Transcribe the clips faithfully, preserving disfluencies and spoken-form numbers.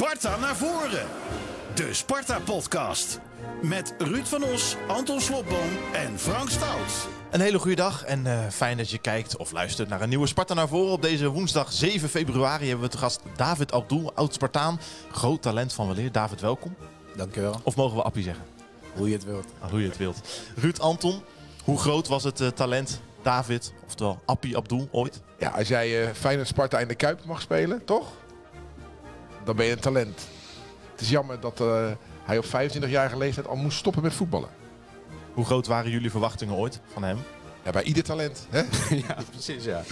Sparta naar voren. De Sparta-podcast. Met Ruud van Os, Anton Slobboom en Frank Stout. Een hele goede dag en uh, fijn dat je kijkt of luistert naar een nieuwe Sparta naar voren. Op deze woensdag zeven februari hebben we te gast David Abdul, oud-Spartaan. Groot talent van weleer. David, welkom. Dankjewel. Of mogen we Appie zeggen? Hoe je het wilt. Ah, hoe je het wilt. Ruud, Anton, hoe groot was het uh, talent David, oftewel Appie Abdul, ooit? Ja, als jij uh, Feyenoord Sparta in de Kuip mag spelen, toch? Dan ben je een talent. Het is jammer dat uh, hij op vijfentwintigjarige leeftijd al moest stoppen met voetballen. Hoe groot waren jullie verwachtingen ooit van hem? Ja, bij ieder talent, hè? Ja, precies, ja.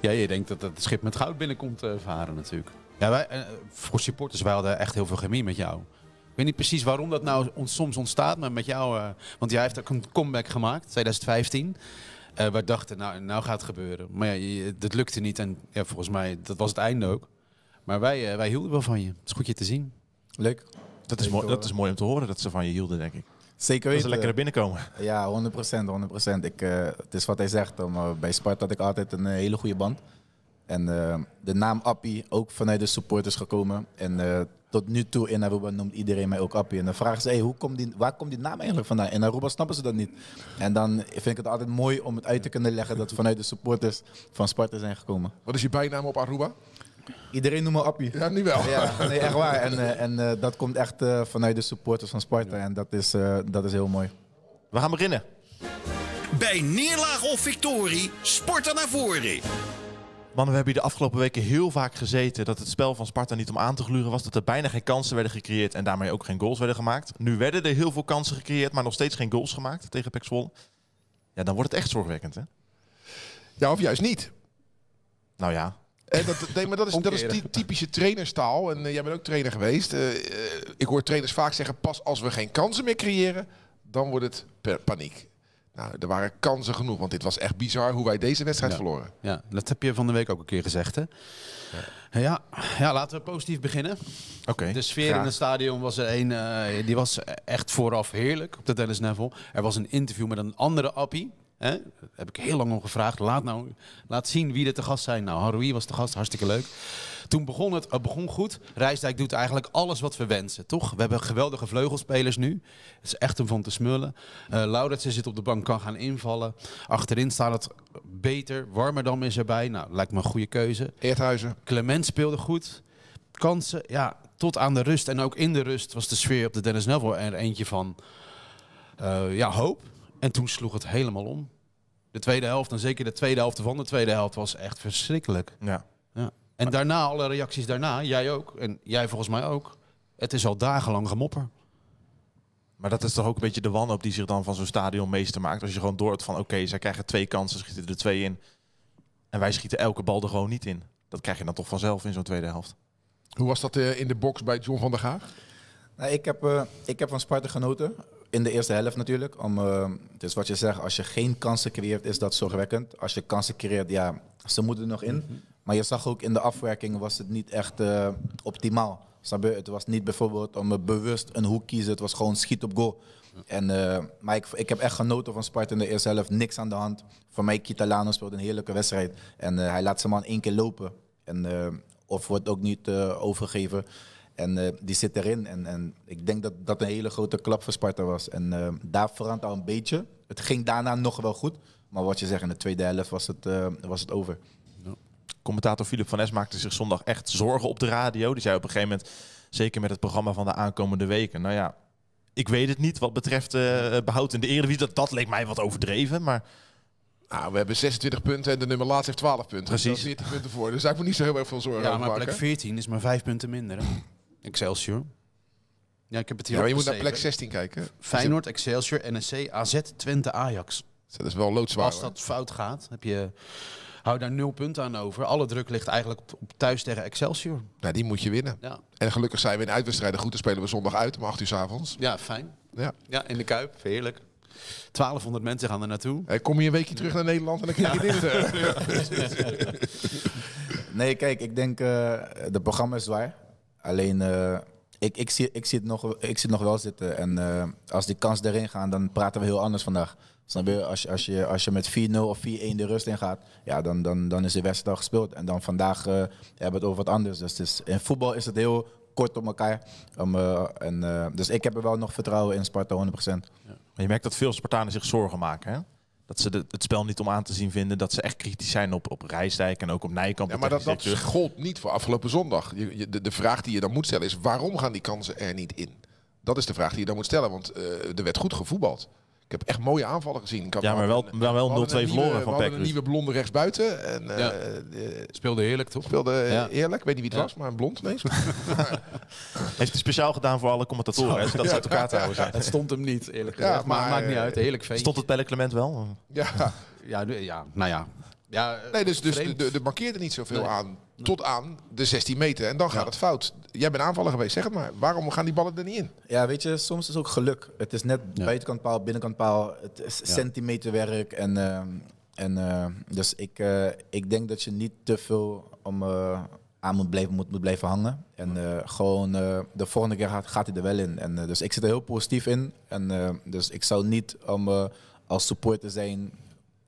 Ja, je denkt dat het schip met goud binnenkomt uh, varen natuurlijk. Ja, wij, uh, voor supporters, wij hadden echt heel veel chemie met jou. Ik weet niet precies waarom dat nou ons soms ontstaat, maar met jou, uh, want jij heeft ook een comeback gemaakt, tweeduizend vijftien. Uh, we dachten, nou, nou gaat het gebeuren. Maar ja, dat lukte niet en ja, volgens mij, dat was het einde ook. Maar wij, uh, wij hielden wel van je. Het is goed je te zien. Leuk. Dat is, mooi, dat is mooi om te horen dat ze van je hielden, denk ik. Zeker weten. Dat ze lekker naar binnen komen. Ja, honderd procent. honderd procent. Ik, uh, het is wat hij zegt. Um, uh, bij Sparta had ik altijd een uh, hele goede band. En uh, de naam Appie, ook vanuit de supporters gekomen. En uh, tot nu toe in Aruba noemt iedereen mij ook Appie. En dan vragen ze, hey, hoe komt die, waar komt die naam eigenlijk vandaan? In Aruba snappen ze dat niet. En dan vind ik het altijd mooi om het uit te kunnen leggen dat vanuit de supporters van Sparta zijn gekomen. Wat is je bijnaam op Aruba? Iedereen noemt me Appie. Ja, nu wel. Ja, nee, echt waar. En, uh, en uh, dat komt echt uh, vanuit de supporters van Sparta. En dat is, uh, dat is heel mooi. We gaan beginnen. Bij neerlaag of victorie, Sparta naar voren. Mannen, we hebben hier de afgelopen weken heel vaak gezeten dat het spel van Sparta niet om aan te gluren was. Dat er bijna geen kansen werden gecreëerd en daarmee ook geen goals werden gemaakt. Nu werden er heel veel kansen gecreëerd, maar nog steeds geen goals gemaakt tegen P E C Zwolle. Ja, dan wordt het echt zorgwekkend, hè? Ja, of juist niet. Nou ja. En dat, nee, maar dat is, dat is die typische trainerstaal. En uh, jij bent ook trainer geweest. Uh, uh, ik hoor trainers vaak zeggen, pas als we geen kansen meer creëren, dan wordt het per paniek. Nou, er waren kansen genoeg, want dit was echt bizar hoe wij deze wedstrijd ja. verloren. Ja, dat heb je van de week ook een keer gezegd, hè? Ja, ja, ja laten we positief beginnen. Okay, de sfeer graag. In het stadion was er een, uh, die was echt vooraf heerlijk op de Dennis Neville. Er was een interview met een andere Appie. Hè? Daar heb ik heel lang om gevraagd. Laat, nou, laat zien wie er te gast zijn. Nou, Haroui was te gast, hartstikke leuk. Toen begon het, het begon goed. Rijsdijk doet eigenlijk alles wat we wensen, toch? We hebben geweldige vleugelspelers nu. Het is echt om van te smullen. Uh, Lauritsen zit op de bank, kan gaan invallen. Achterin staat het beter. Warmerdam is erbij. Nou, lijkt me een goede keuze. Eerthuizen. Clement speelde goed. Kansen, ja, tot aan de rust. En ook in de rust was de sfeer op de Dennis Neville er eentje van uh, ja, hoop. En toen sloeg het helemaal om. De tweede helft, en zeker de tweede helft van de tweede helft, was echt verschrikkelijk. Ja. Ja. En daarna, alle reacties daarna, jij ook, en jij volgens mij ook. Het is al dagenlang gemopper. Maar dat is toch ook een beetje de wanhoop die zich dan van zo'n stadion meester maakt. Als je gewoon doort van, oké, okay, zij krijgen twee kansen, schieten er twee in. En wij schieten elke bal er gewoon niet in. Dat krijg je dan toch vanzelf in zo'n tweede helft. Hoe was dat uh, in de box bij John van der Gaag? Nou, ik, heb, uh, ik heb van Sparta genoten. In de eerste helft natuurlijk. Om, uh, dus wat je zegt, als je geen kansen creëert, is dat zorgwekkend. Als je kansen creëert, ja, ze moeten er nog in. Mm-hmm. Maar je zag ook in de afwerking was het niet echt uh, optimaal. Het was niet bijvoorbeeld om bewust een hoek kiezen. Het was gewoon schiet op goal. En, uh, maar ik, ik heb echt genoten van Sparta in de eerste helft. Niks aan de hand. Voor mij, Chitalano speelde een heerlijke wedstrijd. En uh, hij laat zijn man één keer lopen. En, uh, of wordt ook niet uh, overgegeven. En uh, die zit erin. En, en ik denk dat dat een hele grote klap voor Sparta was. En uh, daar verandert al een beetje. Het ging daarna nog wel goed. Maar wat je zegt, in de tweede helft was het, uh, was het over. Commentator Philip van Es maakte zich zondag echt zorgen op de radio. Die zei op een gegeven moment, zeker met het programma van de aankomende weken. Nou ja, ik weet het niet wat betreft uh, behoud in de Eredivisie. Dat, dat leek mij wat overdreven, maar... Nou, we hebben zesentwintig punten en de nummer laatst heeft twaalf punten. Precies. Dus veertien punten voor, dus daar moet niet zo heel erg veel zorgen ja, over maken. Ja, maar plek veertien is maar vijf punten minder. Excelsior. Ja, ik heb het hier ja, maar je moet naar plek zestien kijken. Feyenoord, Excelsior, N E C, A Z, Twente, Ajax. Dat is wel loodzwaar. Als dat fout gaat, heb je... Hou daar nul punten aan over. Alle druk ligt eigenlijk op, op thuis tegen Excelsior. Nou, die moet je winnen. Ja. En gelukkig zijn we in uitwedstrijden goed. Dan spelen we zondag uit om acht uur 's avonds. Ja, fijn. Ja. Ja, in de Kuip. Heerlijk. twaalfhonderd mensen gaan er naartoe. Hey, kom je een weekje terug naar Nederland en dan krijg je dit. Nee, kijk, ik denk, uh, de programma is zwaar. Alleen, uh, ik, ik, zie, ik, zie het nog, ik zie het nog wel zitten. En uh, als die kans erin gaan, dan praten we heel anders vandaag. Snap je? Als je, als je, als je met vier nul of vier één de rust in gaat, ja, dan, dan, dan is de wedstrijd al gespeeld. En dan vandaag uh, hebben we het over wat anders. Dus het is, in voetbal is het heel kort op elkaar. Um, uh, en, uh, dus ik heb er wel nog vertrouwen in Sparta, honderd procent. Ja. Je merkt dat veel Spartanen zich zorgen maken, hè? Dat ze de, het spel niet om aan te zien vinden. Dat ze echt kritisch zijn op, op Rijsdijk en ook op Nijkamp. Ja, maar dat, dat gold niet voor afgelopen zondag. Je, je, de, de vraag die je dan moet stellen is, waarom gaan die kansen er niet in? Dat is de vraag die je dan moet stellen, want uh, er werd goed gevoetbald. Ik heb echt mooie aanvallen gezien. Ik had ja, maar wel, wel, wel nul twee verloren van P E C. Een nieuwe blonde rechtsbuiten. En, ja. uh, speelde heerlijk, toch? Speelde ja. eerlijk. Ik weet niet wie het ja. was, maar een blond ineens. Heeft het speciaal gedaan voor alle commentatoren. Dat ze uit elkaar te houden zijn. Het stond hem niet, eerlijk gezegd. Ja, maar, maar maakt niet uit. Heerlijk feest. Stond het bij Clement wel? Ja. ja, ja nou ja. ja nee, dus, dus de, de, de markeerde niet zoveel nee. aan. Tot aan de zestien meter. En dan gaat ja. het fout. Jij bent aanvaller geweest, zeg het maar. Waarom gaan die ballen er niet in? Ja, weet je, soms is het ook geluk. Het is net ja. buitenkant paal, binnenkant paal. Het is ja. centimeterwerk. En, uh, en, uh, dus ik, uh, ik denk dat je niet te veel om, uh, aan moet blijven, moet, moet blijven hangen. En uh, gewoon uh, de volgende keer gaat, gaat hij er wel in. En, uh, dus ik zit er heel positief in. En, uh, dus ik zou niet om uh, als supporter zijn...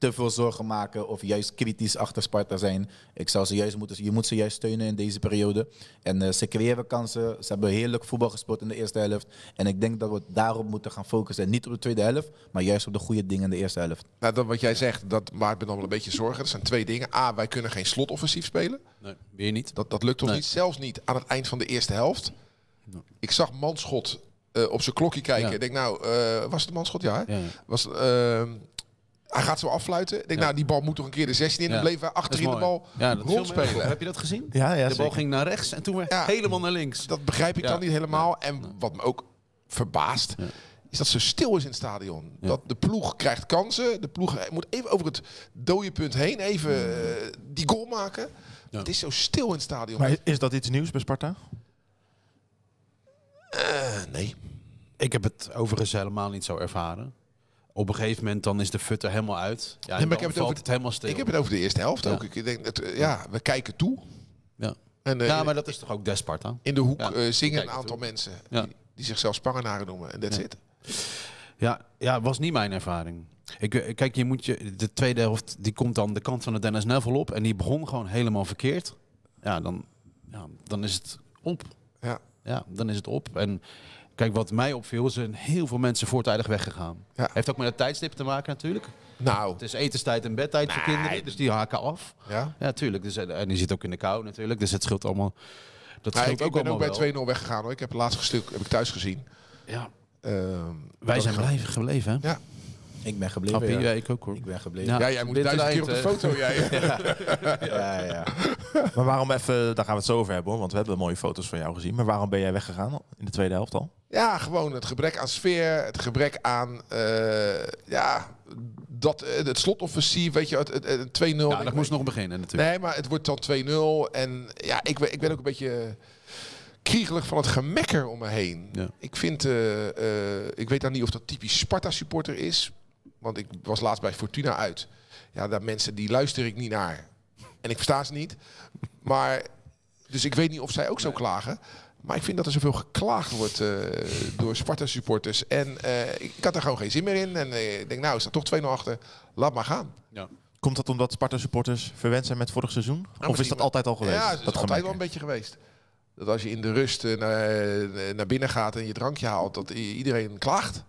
te veel zorgen maken of juist kritisch achter Sparta zijn. Ik zou ze juist moeten, je moet ze juist steunen in deze periode. En uh, ze creëren kansen. Ze hebben heerlijk voetbal gespeeld in de eerste helft. En ik denk dat we daarop moeten gaan focussen. En niet op de tweede helft, maar juist op de goede dingen in de eerste helft. Nou, dat wat jij zegt, dat maakt me dan wel een beetje zorgen. Dat zijn twee dingen. A, wij kunnen geen slotoffensief spelen. Nee, weer niet. Dat, dat lukt toch nee. niet? Zelfs niet aan het eind van de eerste helft. Nee. Ik zag Manschot uh, op zijn klokje kijken. Ik ja. denk, nou, uh, was het Manschot? Ja, hè? Ja, ja. Was... Uh, Hij gaat zo affluiten. Ik denk, ja. nou, die bal moet toch een keer de zestien in. En ja. bleef hij achterin de bal ja, rondspelen. Heb je dat gezien? Ja, ja, de bal ging naar rechts en toen weer ja, helemaal naar links. Dat begrijp ik ja. dan niet helemaal. Ja. En wat me ook verbaast, ja. is dat zo stil is in het stadion. Ja. Dat de ploeg krijgt kansen. De ploeg moet even over het dode punt heen even uh, die goal maken. Ja. Het is zo stil in het stadion. Maar is dat iets nieuws bij Sparta? Uh, nee. Ik heb het overigens helemaal niet zo ervaren. Op een gegeven moment dan is de fut er helemaal uit. Ja, nee, maar ik heb het over het helemaal stil. Ik heb het over de eerste helft ja. ook. Ik denk dat, ja, we kijken toe. Ja, en, uh, ja maar dat is toch ook des Sparta. In de hoek ja, uh, zingen een aantal toe. mensen ja. die, die zichzelf Spangenaren noemen. En dat zit. Ja. Ja, ja, was niet mijn ervaring. Ik, kijk, je moet je, de tweede helft die komt dan de kant van de Dennis Neville op. En die begon gewoon helemaal verkeerd. Ja, dan, ja, dan is het op. Ja. ja, dan is het op. En... Kijk, wat mij opviel, is zijn heel veel mensen voortijdig weggegaan. Ja. Heeft ook met het tijdstip te maken natuurlijk. Nou. Het is etenstijd en bedtijd nee. voor kinderen, dus die haken af. Ja, ja tuurlijk. Dus, en die zit ook in de kou natuurlijk, dus het scheelt allemaal. Dat ja, scheelt ik, ook ik ben allemaal ook bij twee nul weggegaan hoor. Ik heb het laatste stuk heb ik thuis gezien. Ja. Um, Wij zijn blijven gebleven hè? Ja. Ik ben gebleven. Happy, ja. Ja, ik ook hoor. Ik ben gebleven. Ja, ja jij moet duizend keer op de foto. Jij. ja. Ja, ja. Maar waarom even, daar gaan we het zo over hebben hoor, want we hebben mooie foto's van jou gezien. Maar waarom ben jij weggegaan in de tweede helft al? Ja, gewoon het gebrek aan sfeer, het gebrek aan uh, ja, dat, het slotoffensief, weet je, het, het, het twee nul. Ja, dat moest nog beginnen natuurlijk. Nee, maar het wordt dan twee nul en ja, ik, ik ben ook een beetje kriegelig van het gemekker om me heen. Ja. Ik vind, uh, uh, ik weet dan niet of dat typisch Sparta supporter is, want ik was laatst bij Fortuna uit. Ja, daar mensen die luister ik niet naar en ik versta ze niet, maar dus ik weet niet of zij ook zo klagen. Maar ik vind dat er zoveel geklaagd wordt uh, door Sparta-supporters. En uh, ik had er gewoon geen zin meer in. En uh, ik denk, nou, is dat toch twee nul achter. Laat maar gaan. Ja. Komt dat omdat Sparta-supporters verwend zijn met vorig seizoen? Nou, of is dat maar... altijd al geweest? Ja, dat is dat altijd gemerkt. wel een beetje geweest. Dat als je in de rust uh, naar, naar binnen gaat en je drankje haalt, dat iedereen klaagt.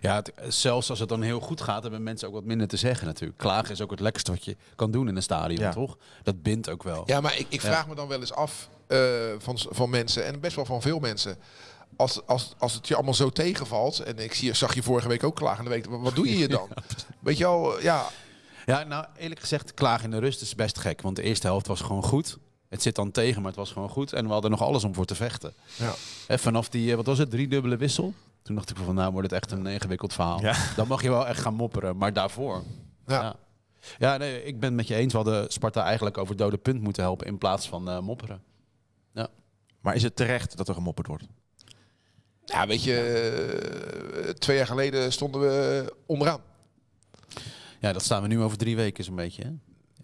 Ja, het, zelfs als het dan heel goed gaat, hebben mensen ook wat minder te zeggen natuurlijk. Klagen is ook het lekkerste wat je kan doen in een stadion, ja. toch? Dat bindt ook wel. Ja, maar ik, ik vraag ja. me dan wel eens af uh, van, van mensen, en best wel van veel mensen. Als, als, als het je allemaal zo tegenvalt, en ik zie, zag je vorige week ook klagende week, wat doe je hier dan? Ja. Weet je wel, ja. Ja, nou eerlijk gezegd, klagen in de rust is best gek, want de eerste helft was gewoon goed. Het zit dan tegen, maar het was gewoon goed. En we hadden nog alles om voor te vechten. Ja. En vanaf die, wat was het, driedubbele wissel? Toen dacht ik van, nou wordt het echt een ingewikkeld verhaal. Ja. Dan mag je wel echt gaan mopperen, maar daarvoor. Ja, ja. ja nee, ik ben het met je eens. We hadden Sparta eigenlijk over dode punt moeten helpen in plaats van uh, mopperen. Ja. Maar is het terecht dat er gemopperd wordt? Ja, weet je, uh, twee jaar geleden stonden we onderaan. Ja, dat staan we nu over drie weken zo'n beetje, hè?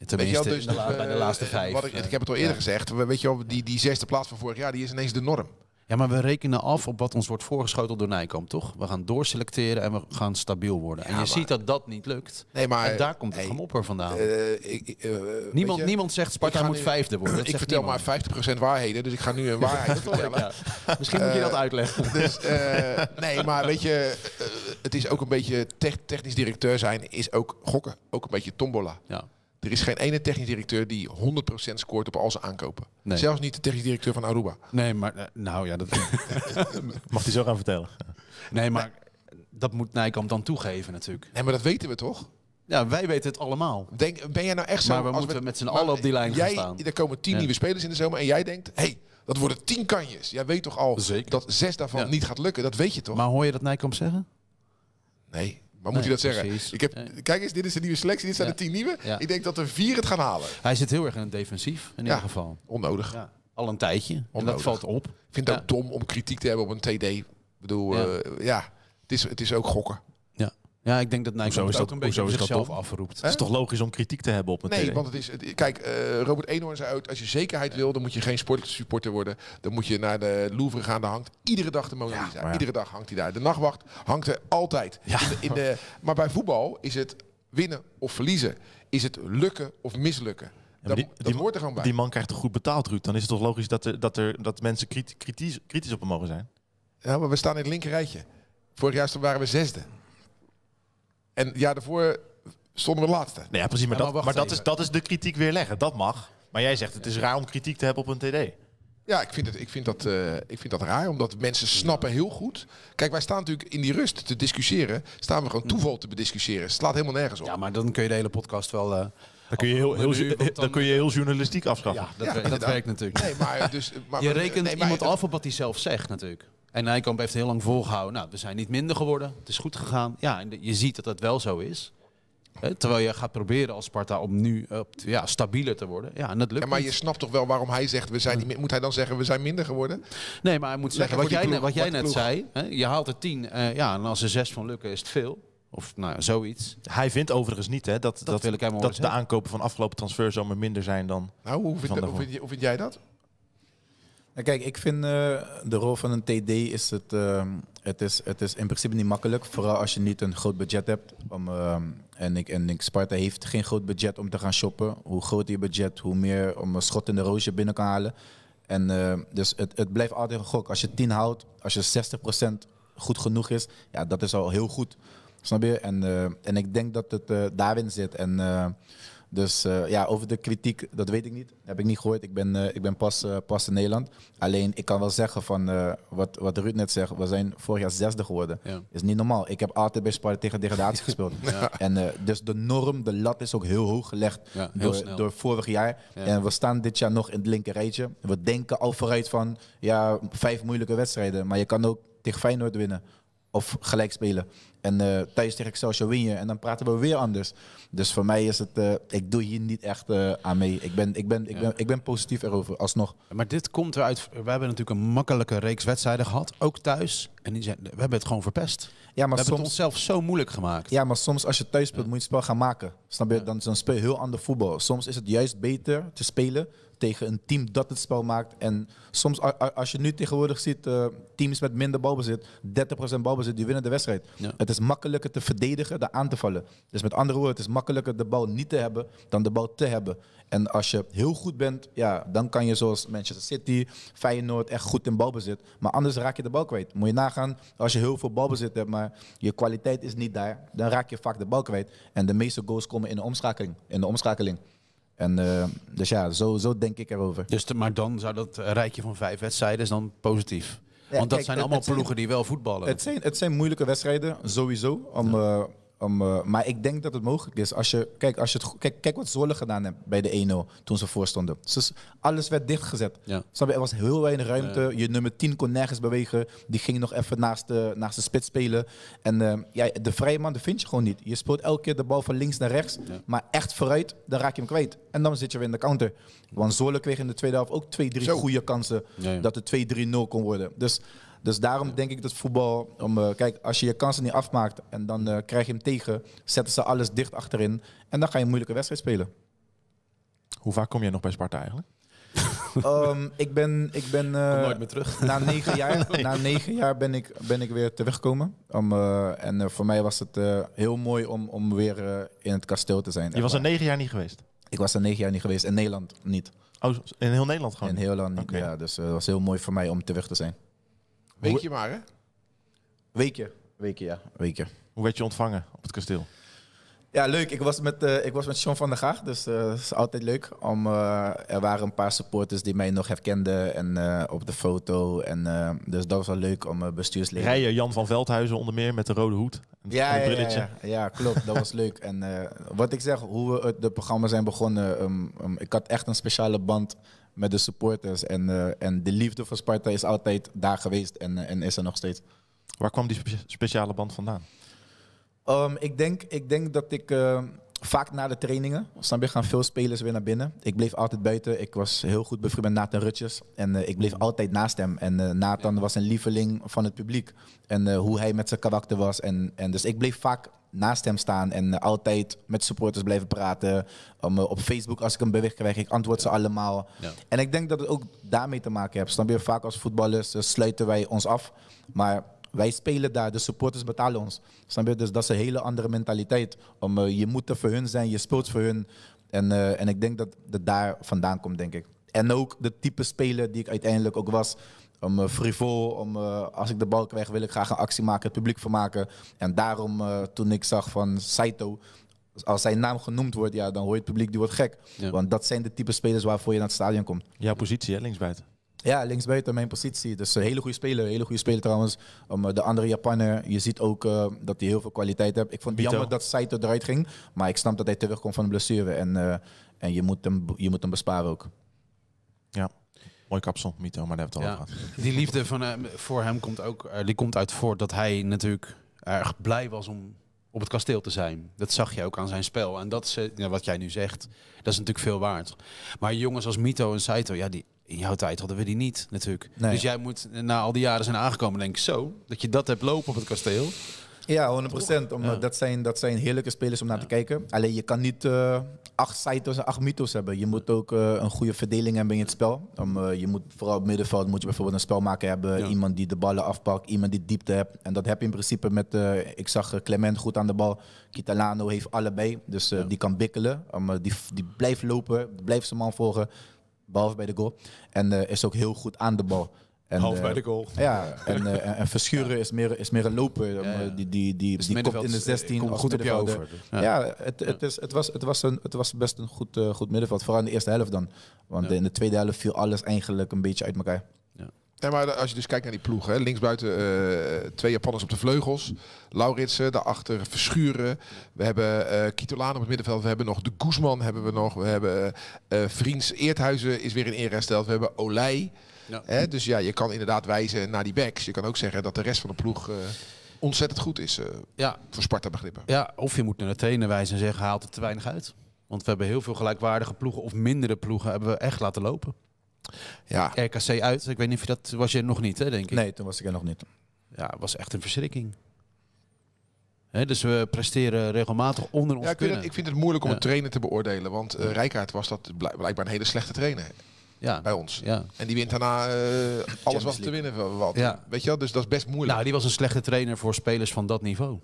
Tenminste, weet je wel, dus de, bij de laatste vijf. Wat ik, ik heb het al eerder ja. gezegd. Weet je wel, die, die zesde plaats van vorig jaar die is ineens de norm. Ja, maar we rekenen af op wat ons wordt voorgeschoteld door Nijkamp, toch? We gaan doorselecteren en we gaan stabiel worden. Ja, en je maar... ziet dat dat niet lukt. Nee, maar, en daar komt het gemopper vandaan. Uh, ik, uh, niemand, je, niemand zegt Sparta moet nu, vijfde worden. Dat ik vertel niemand. maar vijftig procent waarheden, dus ik ga nu een waarheid vertellen. Ja, ja. Misschien uh, moet je dat uitleggen. Dus, uh, nee, maar weet je, uh, het is ook een beetje te technisch directeur zijn is ook gokken. Ook een beetje tombola. Ja. Er is geen ene technisch directeur die honderd procent scoort op al zijn aankopen. Nee. Zelfs niet de technisch directeur van Aruba. Nee, maar nou ja, dat mag hij zo gaan vertellen. Nee, maar nee. dat moet Nijkamp dan toegeven natuurlijk. Nee, maar dat weten we toch? Ja, wij weten het allemaal. Denk, ben jij nou echt zo? Maar we moeten met, met z'n allen op die lijn jij, gaan staan. Er komen tien ja. nieuwe spelers in de zomer en jij denkt, hé, hey, dat worden tien kanjes. Jij weet toch al Zeker. dat zes daarvan ja. niet gaat lukken. Dat weet je toch? Maar hoor je dat Nijkamp zeggen? Nee. Maar moet nee, je dat precies. zeggen? Ik heb, nee. Kijk eens, dit is de nieuwe selectie, dit zijn ja. de tien nieuwe. Ja. Ik denk dat er vier het gaan halen. Hij zit heel erg in het defensief, in ja. ieder geval. Onnodig. Ja. Al een tijdje. Onnodig. En dat valt op. Ik vind het ja. ook dom om kritiek te hebben op een T D. Ik bedoel, ja, uh, ja. Het, is, het is ook gokken. Ja, ja, ik denk dat Nijkamp het ook een beetje is zichzelf dom? afroept. He? Het is toch logisch om kritiek te hebben op een nee, T D? Nee, want het is... Het, kijk, uh, Robert Eenhoorn zei uit, als je zekerheid ja. wil, dan moet je geen sportelijke supporter worden. Dan moet je naar de Louvre gaan, daar hangt iedere dag de Mona Lisa. Ja, ja. Iedere dag hangt hij daar. De nachtwacht hangt er altijd. Ja. In de, in de, maar bij voetbal is het winnen of verliezen. Is het lukken of mislukken. Ja, dat, die, dat hoort er gewoon bij. Die man krijgt toch goed betaald, Ruud? Dan is het toch logisch dat, er, dat, er, dat mensen kritisch, kritisch, kritisch op hem mogen zijn? Ja, maar we staan in het linker rijtje. Vorig jaar waren we zesde. En ja, daarvoor stonden we laatste. Nee, ja, precies, maar, dat, maar dat, is, dat is de kritiek weerleggen. Dat mag. Maar jij zegt, het is raar om kritiek te hebben op een T D. Ja, ik vind, het, ik, vind dat, uh, ik vind dat raar, omdat mensen snappen heel goed. Kijk, wij staan natuurlijk in die rust te discussiëren. Staan we gewoon toeval te bediscussiëren. Het slaat helemaal nergens op. Ja, maar dan kun je de hele podcast wel... Uh, dan kun je heel, heel, heel, dan, dan kun je heel journalistiek afschaffen. Ja, dat, ja, werkt, dat werkt natuurlijk. Nee, maar, dus, maar, je rekent nee, maar, iemand af op wat hij zelf zegt natuurlijk. En Nijkamp heeft heel lang volgehouden. Nou, we zijn niet minder geworden. Het is goed gegaan. Ja, en je ziet dat dat wel zo is. He, terwijl je gaat proberen als Sparta om nu uh, ja, stabieler te worden. Ja, en dat lukt ja, maar niet. Je snapt toch wel waarom hij zegt, we zijn niet, moet hij dan zeggen, we zijn minder geworden? Nee, maar hij moet zeggen, wat jij, ploeg, wat jij net ploeg. zei, he, je haalt er tien, uh, ja, en als er zes van lukken is het veel. Of nou, zoiets. Hij vindt overigens niet hè, dat, dat, dat, wil ik dat de zeggen. aankopen van afgelopen transferzomer minder zijn dan... Nou, hoe vind, hoe vind, hoe vind jij dat? Kijk, ik vind uh, de rol van een T D is het, uh, het is, het is in principe niet makkelijk. Vooral als je niet een groot budget hebt. Om, uh, en, ik, en ik Sparta heeft geen groot budget om te gaan shoppen. Hoe groter je budget, hoe meer om een schot in de roosje binnen kan halen. En, uh, dus het, het blijft altijd een gok. Als je tien houdt, als je zestig procent goed genoeg is, ja, dat is al heel goed. Snap je? En, uh, en ik denk dat het uh, daarin zit. En, uh, Dus uh, ja, over de kritiek, dat weet ik niet. Dat heb ik niet gehoord. Ik ben, uh, ik ben pas, uh, pas in Nederland. Alleen, ik kan wel zeggen van uh, wat, wat Ruud net zegt. We zijn vorig jaar zesde geworden. Ja. Is niet normaal. Ik heb altijd bij Sparta tegen degradatie gespeeld. Ja. En, uh, dus de norm, de lat is ook heel hoog gelegd ja, heel door, door vorig jaar. Ja. En we staan dit jaar nog in het linker rijtje. We denken al vooruit van ja, vijf moeilijke wedstrijden. Maar je kan ook tegen Feyenoord winnen. Of gelijk spelen. En uh, thuis tegen Excelsior win je. En dan praten we weer anders. Dus voor mij is het... Uh, ik doe hier niet echt uh, aan mee. Ik ben, ik, ben, ik, ben, ja. ik ben positief erover, alsnog. Maar dit komt eruit... We hebben natuurlijk een makkelijke reeks wedstrijden gehad. Ook thuis. En die zijn, we hebben het gewoon verpest. Ja, maar we soms, hebben het onszelf zo moeilijk gemaakt. Ja, maar soms als je thuis speelt, ja. moet je het spel gaan maken. Snap je? Ja. Dan, dan speel je heel ander voetbal. Soms is het juist beter te spelen... tegen een team dat het spel maakt. En soms, als je nu tegenwoordig ziet, uh, teams met minder balbezit, dertig procent balbezit, die winnen de wedstrijd. Ja. Het is makkelijker te verdedigen dan aan te vallen. Dus met andere woorden, het is makkelijker de bal niet te hebben dan de bal te hebben. En als je heel goed bent, ja, dan kan je zoals Manchester City, Feyenoord echt goed in balbezit. Maar anders raak je de bal kwijt. Moet je nagaan, als je heel veel balbezit hebt, maar je kwaliteit is niet daar, dan raak je vaak de bal kwijt. En de meeste goals komen in de omschakeling. In de omschakeling. En, uh, dus ja, zo, zo denk ik erover. Dus te, maar dan zou dat rijtje van vijf wedstrijden is dan positief. Ja, want dat kijk, zijn allemaal het, het ploegen zijn, die wel voetballen. Het zijn, het zijn moeilijke wedstrijden, sowieso. Om, ja. uh, om, uh, maar ik denk dat het mogelijk is. Als je, kijk, als je het, kijk, kijk wat Zwolle gedaan heeft bij de één nul toen ze voorstonden. Dus alles werd dichtgezet. Ja. Snap je, er was heel weinig ruimte. Ja. Je nummer tien kon nergens bewegen. Die ging nog even naast de, naast de spits spelen. En uh, ja, de vrije man dat vind je gewoon niet. Je speelt elke keer de bal van links naar rechts. Ja. Maar echt vooruit, dan raak je hem kwijt. En dan zit je weer in de counter. Want Zwolle kreeg in de tweede helft ook twee, drie goede kansen. Ja, ja. Dat het twee drie nul kon worden. Dus... Dus daarom ja. denk ik dat voetbal, om, uh, kijk, als je je kansen niet afmaakt en dan uh, krijg je hem tegen, zetten ze alles dicht achterin en dan ga je een moeilijke wedstrijd spelen. Hoe vaak kom jij nog bij Sparta eigenlijk? Um, ik ben... Ik ben uh, Kom nooit meer terug. Na negen jaar, nee. na negen jaar ben, ik, ben ik weer terechtgekomen. Um, uh, en uh, voor mij was het uh, heel mooi om, om weer uh, in het kasteel te zijn. Je was er negen jaar niet geweest? Ik was er negen jaar niet geweest. In Nederland niet. Oh, in heel Nederland gewoon? In heel Nederland niet, okay. Ja. Dus het uh, was heel mooi voor mij om terug te zijn. Weekje maar, hè? Weekje. Weekje, ja. Weekje. Hoe werd je ontvangen op het kasteel? Ja, leuk. Ik was met, uh, ik was met John van der Gaag, dus dat uh, is altijd leuk. Om, uh, er waren een paar supporters die mij nog herkenden en, uh, op de foto. En, uh, dus dat was wel leuk om uh, bestuursleden... Rijden Jan van Veldhuizen onder meer met de rode hoed. Ja, ja, ja, ja. ja, klopt. Dat was leuk. En uh, wat ik zeg, hoe we het programma zijn begonnen. Um, um, ik had echt een speciale band met de supporters. En, uh, en de liefde voor Sparta is altijd daar geweest en, uh, en is er nog steeds. Waar kwam die spe speciale band vandaan? Um, ik, denk, ik denk dat ik uh, vaak na de trainingen, snap je, gaan veel spelers weer naar binnen. Ik bleef altijd buiten. Ik was heel goed bevriend met Nathan Rutjes. En uh, ik bleef altijd naast hem. En uh, Nathan was een lieveling van het publiek. En uh, hoe hij met zijn karakter was. En, en dus ik bleef vaak naast hem staan. En uh, altijd met supporters blijven praten. Um, uh, op Facebook, als ik een bericht krijg, ik antwoord ze allemaal. Ja. En ik denk dat het ook daarmee te maken heeft. Snap je, vaak als voetballers uh, sluiten wij ons af. Maar... wij spelen daar, de supporters betalen ons. Snap je? Dus dat is een hele andere mentaliteit. Om, uh, je moet er voor hun zijn, je speelt voor hun. En, uh, en ik denk dat dat daar vandaan komt, denk ik. En ook de type speler die ik uiteindelijk ook was. Om, uh, frivol, om, uh, als ik de bal krijg wil ik graag een actie maken, het publiek vermaken. En daarom, uh, toen ik zag van Saito, als zijn naam genoemd wordt, ja, dan hoor je het publiek, die wordt gek. Ja. Want dat zijn de type spelers waarvoor je naar het stadion komt. Jouw positie, hè, linksbuiten. Ja, linksbuiten, mijn positie. Dus een hele goede speler. Hele goede speler trouwens. Um, de andere Japaner, je ziet ook uh, dat hij heel veel kwaliteit heeft. Ik vond het jammer dat Saito eruit ging. Maar ik snap dat hij terugkomt van de blessure. En, uh, en je, moet hem, je moet hem besparen ook. Ja, mooi kapsel, Mito, maar daar hebben we het al over gehad. Die liefde van, uh, voor hem komt ook uh, die komt uit voort dat hij natuurlijk erg blij was om op het kasteel te zijn. Dat zag je ook aan zijn spel. En dat is, uh, ja, wat jij nu zegt, dat is natuurlijk veel waard. Maar jongens als Mito en Saito, ja, die... in jouw tijd hadden we die niet, natuurlijk. Nee. Dus jij moet na al die jaren zijn aangekomen, denk ik, zo, dat je dat hebt lopen op het kasteel. Ja, honderd procent. Om, ja. Dat, zijn, dat zijn heerlijke spelers om naar ja. te kijken. Alleen je kan niet uh, acht Saito's en acht Mito's hebben. Je moet ook uh, een goede verdeling hebben in het spel. Om, uh, je moet, vooral op middenveld moet je bijvoorbeeld een spelmaker hebben. Ja. Iemand die de ballen afpakt, iemand die diepte hebt. En dat heb je in principe met, uh, ik zag uh, Clement goed aan de bal. Chitalano heeft allebei, dus uh, ja. die kan bikkelen. Um, uh, die, die blijft lopen, blijft zijn man volgen. Behalve bij de goal. En uh, is ook heel goed aan de bal. En, half uh, bij de goal. Ja, en, uh, en, en Verschuren ja. is, meer, is meer een loper. Um, ja, ja. Die, die, die, dus die komt in de zestien. Komt goed op jou over. Ja, ja, het, het, is, het, was, het, was een, het was best een goed, uh, goed middenveld. Vooral in de eerste helft dan. Want ja. in de tweede helft viel alles eigenlijk een beetje uit elkaar. Ja. Ja, maar als je dus kijkt naar die ploeg, hè, linksbuiten uh, twee Japanners op de vleugels. Lauritsen, daarachter Verschuren. We hebben uh, Chitalano op het middenveld. We hebben nog de Guzman hebben we nog. We hebben uh, Vriends Eerthuizen is weer in eerhersteld. We hebben Olij. Ja. Hè, dus ja, je kan inderdaad wijzen naar die backs. Je kan ook zeggen dat de rest van de ploeg uh, ontzettend goed is. Uh, ja. Voor Sparta begrippen. Ja, of je moet naar de trainer wijzen en zeggen, haalt het te weinig uit. Want we hebben heel veel gelijkwaardige ploegen of mindere ploegen hebben we echt laten lopen. Ja. R K C uit, ik weet niet of je dat was je nog niet, hè, denk ik. Nee, toen was ik er nog niet. Ja, het was echt een verschrikking. Hè, dus we presteren regelmatig onder ons ja, ik kunnen. Vind het, ik vind het moeilijk om ja. een trainer te beoordelen, want uh, Rijkaard was dat blijkbaar een hele slechte trainer ja. bij ons. Ja. En die wint daarna uh, alles wat te winnen wat. Ja. Weet je wel? Dus dat is best moeilijk. Nou, die was een slechte trainer voor spelers van dat niveau.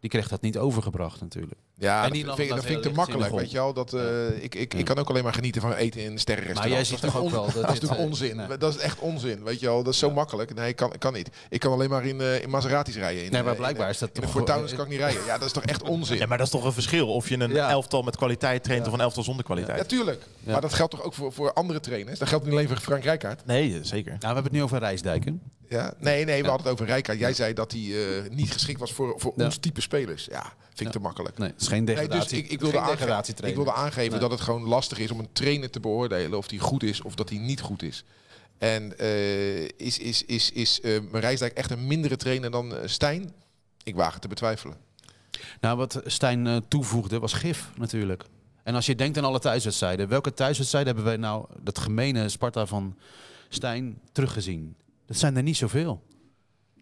Die kreeg dat niet overgebracht natuurlijk. Ja, en die dat, vind, dat vind ik te makkelijk. Weet je al, dat, uh, ik, ik, ik kan ook alleen maar genieten van eten in sterrenrestaurants. Maar jij ziet toch ook wel... Dat, dat is natuurlijk onzin. Nee. Dat is echt onzin. Weet je al, dat is zo ja. makkelijk. Nee, ik kan, kan niet. Ik kan alleen maar in, uh, in Maseratis rijden. In, nee, maar blijkbaar in, is dat in toch... In de Fortuiners kan ik niet rijden. Ja, dat is toch echt onzin. Ja, maar dat is toch een verschil. Of je een ja. elftal met kwaliteit traint ja. of een elftal zonder kwaliteit. Ja, tuurlijk. Ja. Maar dat geldt toch ook voor, voor andere trainers? Dat geldt niet alleen voor Frank Rijkaard? Nee, zeker. Nou, we hebben het nu over Rijsdijk, hè? Ja, nee, nee, we ja. hadden het over Rijkaard. Jij zei dat hij uh, niet geschikt was voor, voor ja. ons type spelers. Ja, vind ik ja. te makkelijk. Nee, het is geen degradatie. Nee, dus ik, ik wilde aangeven, ik wilde aangeven nee. dat het gewoon lastig is om een trainer te beoordelen of die goed is of dat hij niet goed is. En uh, is, is, is, is uh, Rijsdijk echt een mindere trainer dan uh, Stijn? Ik waag het te betwijfelen. Nou, wat Stijn uh, toevoegde was gif natuurlijk. En als je denkt aan alle thuiswedstrijden. Welke thuiswedstrijden hebben wij nou dat gemene Sparta van Stijn teruggezien? Dat zijn er niet zoveel.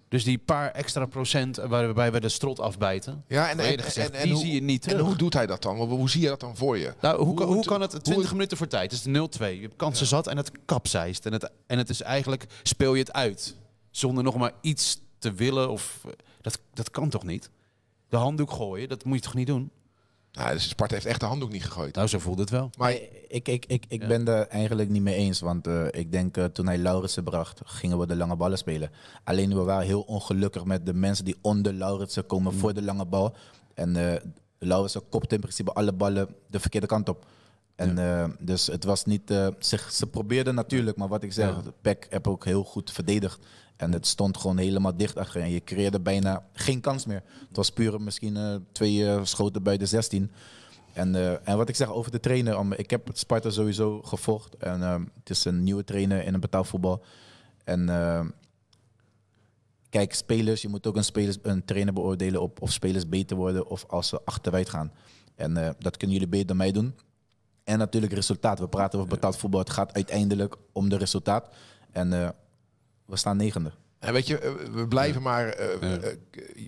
Dus die paar extra procent waarbij we de strot afbijten, ja, en, en, gezegd, en, en, en, die hoe, zie je niet terug. En hoe doet hij dat dan? Hoe zie je dat dan voor je? Nou, hoe, hoe, hoe kan het twintig minuten voor tijd? Het is dus nul twee. Je hebt kansen ja. zat en het kapseist. En het, en het is eigenlijk, speel je het uit. Zonder nog maar iets te willen. Of, dat, dat kan toch niet? De handdoek gooien, dat moet je toch niet doen? Nou, dus Sparta heeft echt de handdoek niet gegooid. Nou, zo voelde het wel. Maar ik, ik, ik, ik ja. ben er eigenlijk niet mee eens. Want uh, ik denk, uh, toen hij Lauritsen bracht, gingen we de lange ballen spelen. Alleen we waren heel ongelukkig met de mensen die onder Lauritsen komen mm. voor de lange bal. En uh, Lauritsen kopte in principe alle ballen de verkeerde kant op. En ja. uh, dus het was niet... Uh, ze, ze probeerden natuurlijk, maar wat ik zeg, ja. P E C heb ook heel goed verdedigd. En het stond gewoon helemaal dicht achter. En je creëerde bijna geen kans meer. Het was puur misschien uh, twee uh, schoten bij de zestien. En, uh, en wat ik zeg over de trainer. Um, ik heb Sparta sowieso gevolgd. En, uh, het is een nieuwe trainer in een betaalvoetbal. En uh, kijk, spelers. Je moet ook een, spelers, een trainer beoordelen op of spelers beter worden. Of als ze achteruit gaan. En uh, dat kunnen jullie beter dan mij doen. En natuurlijk resultaat. We praten over betaald voetbal. Het gaat uiteindelijk om de resultaat. En... Uh, we staan negende. En weet je, we blijven ja. maar... Uh, ja. uh,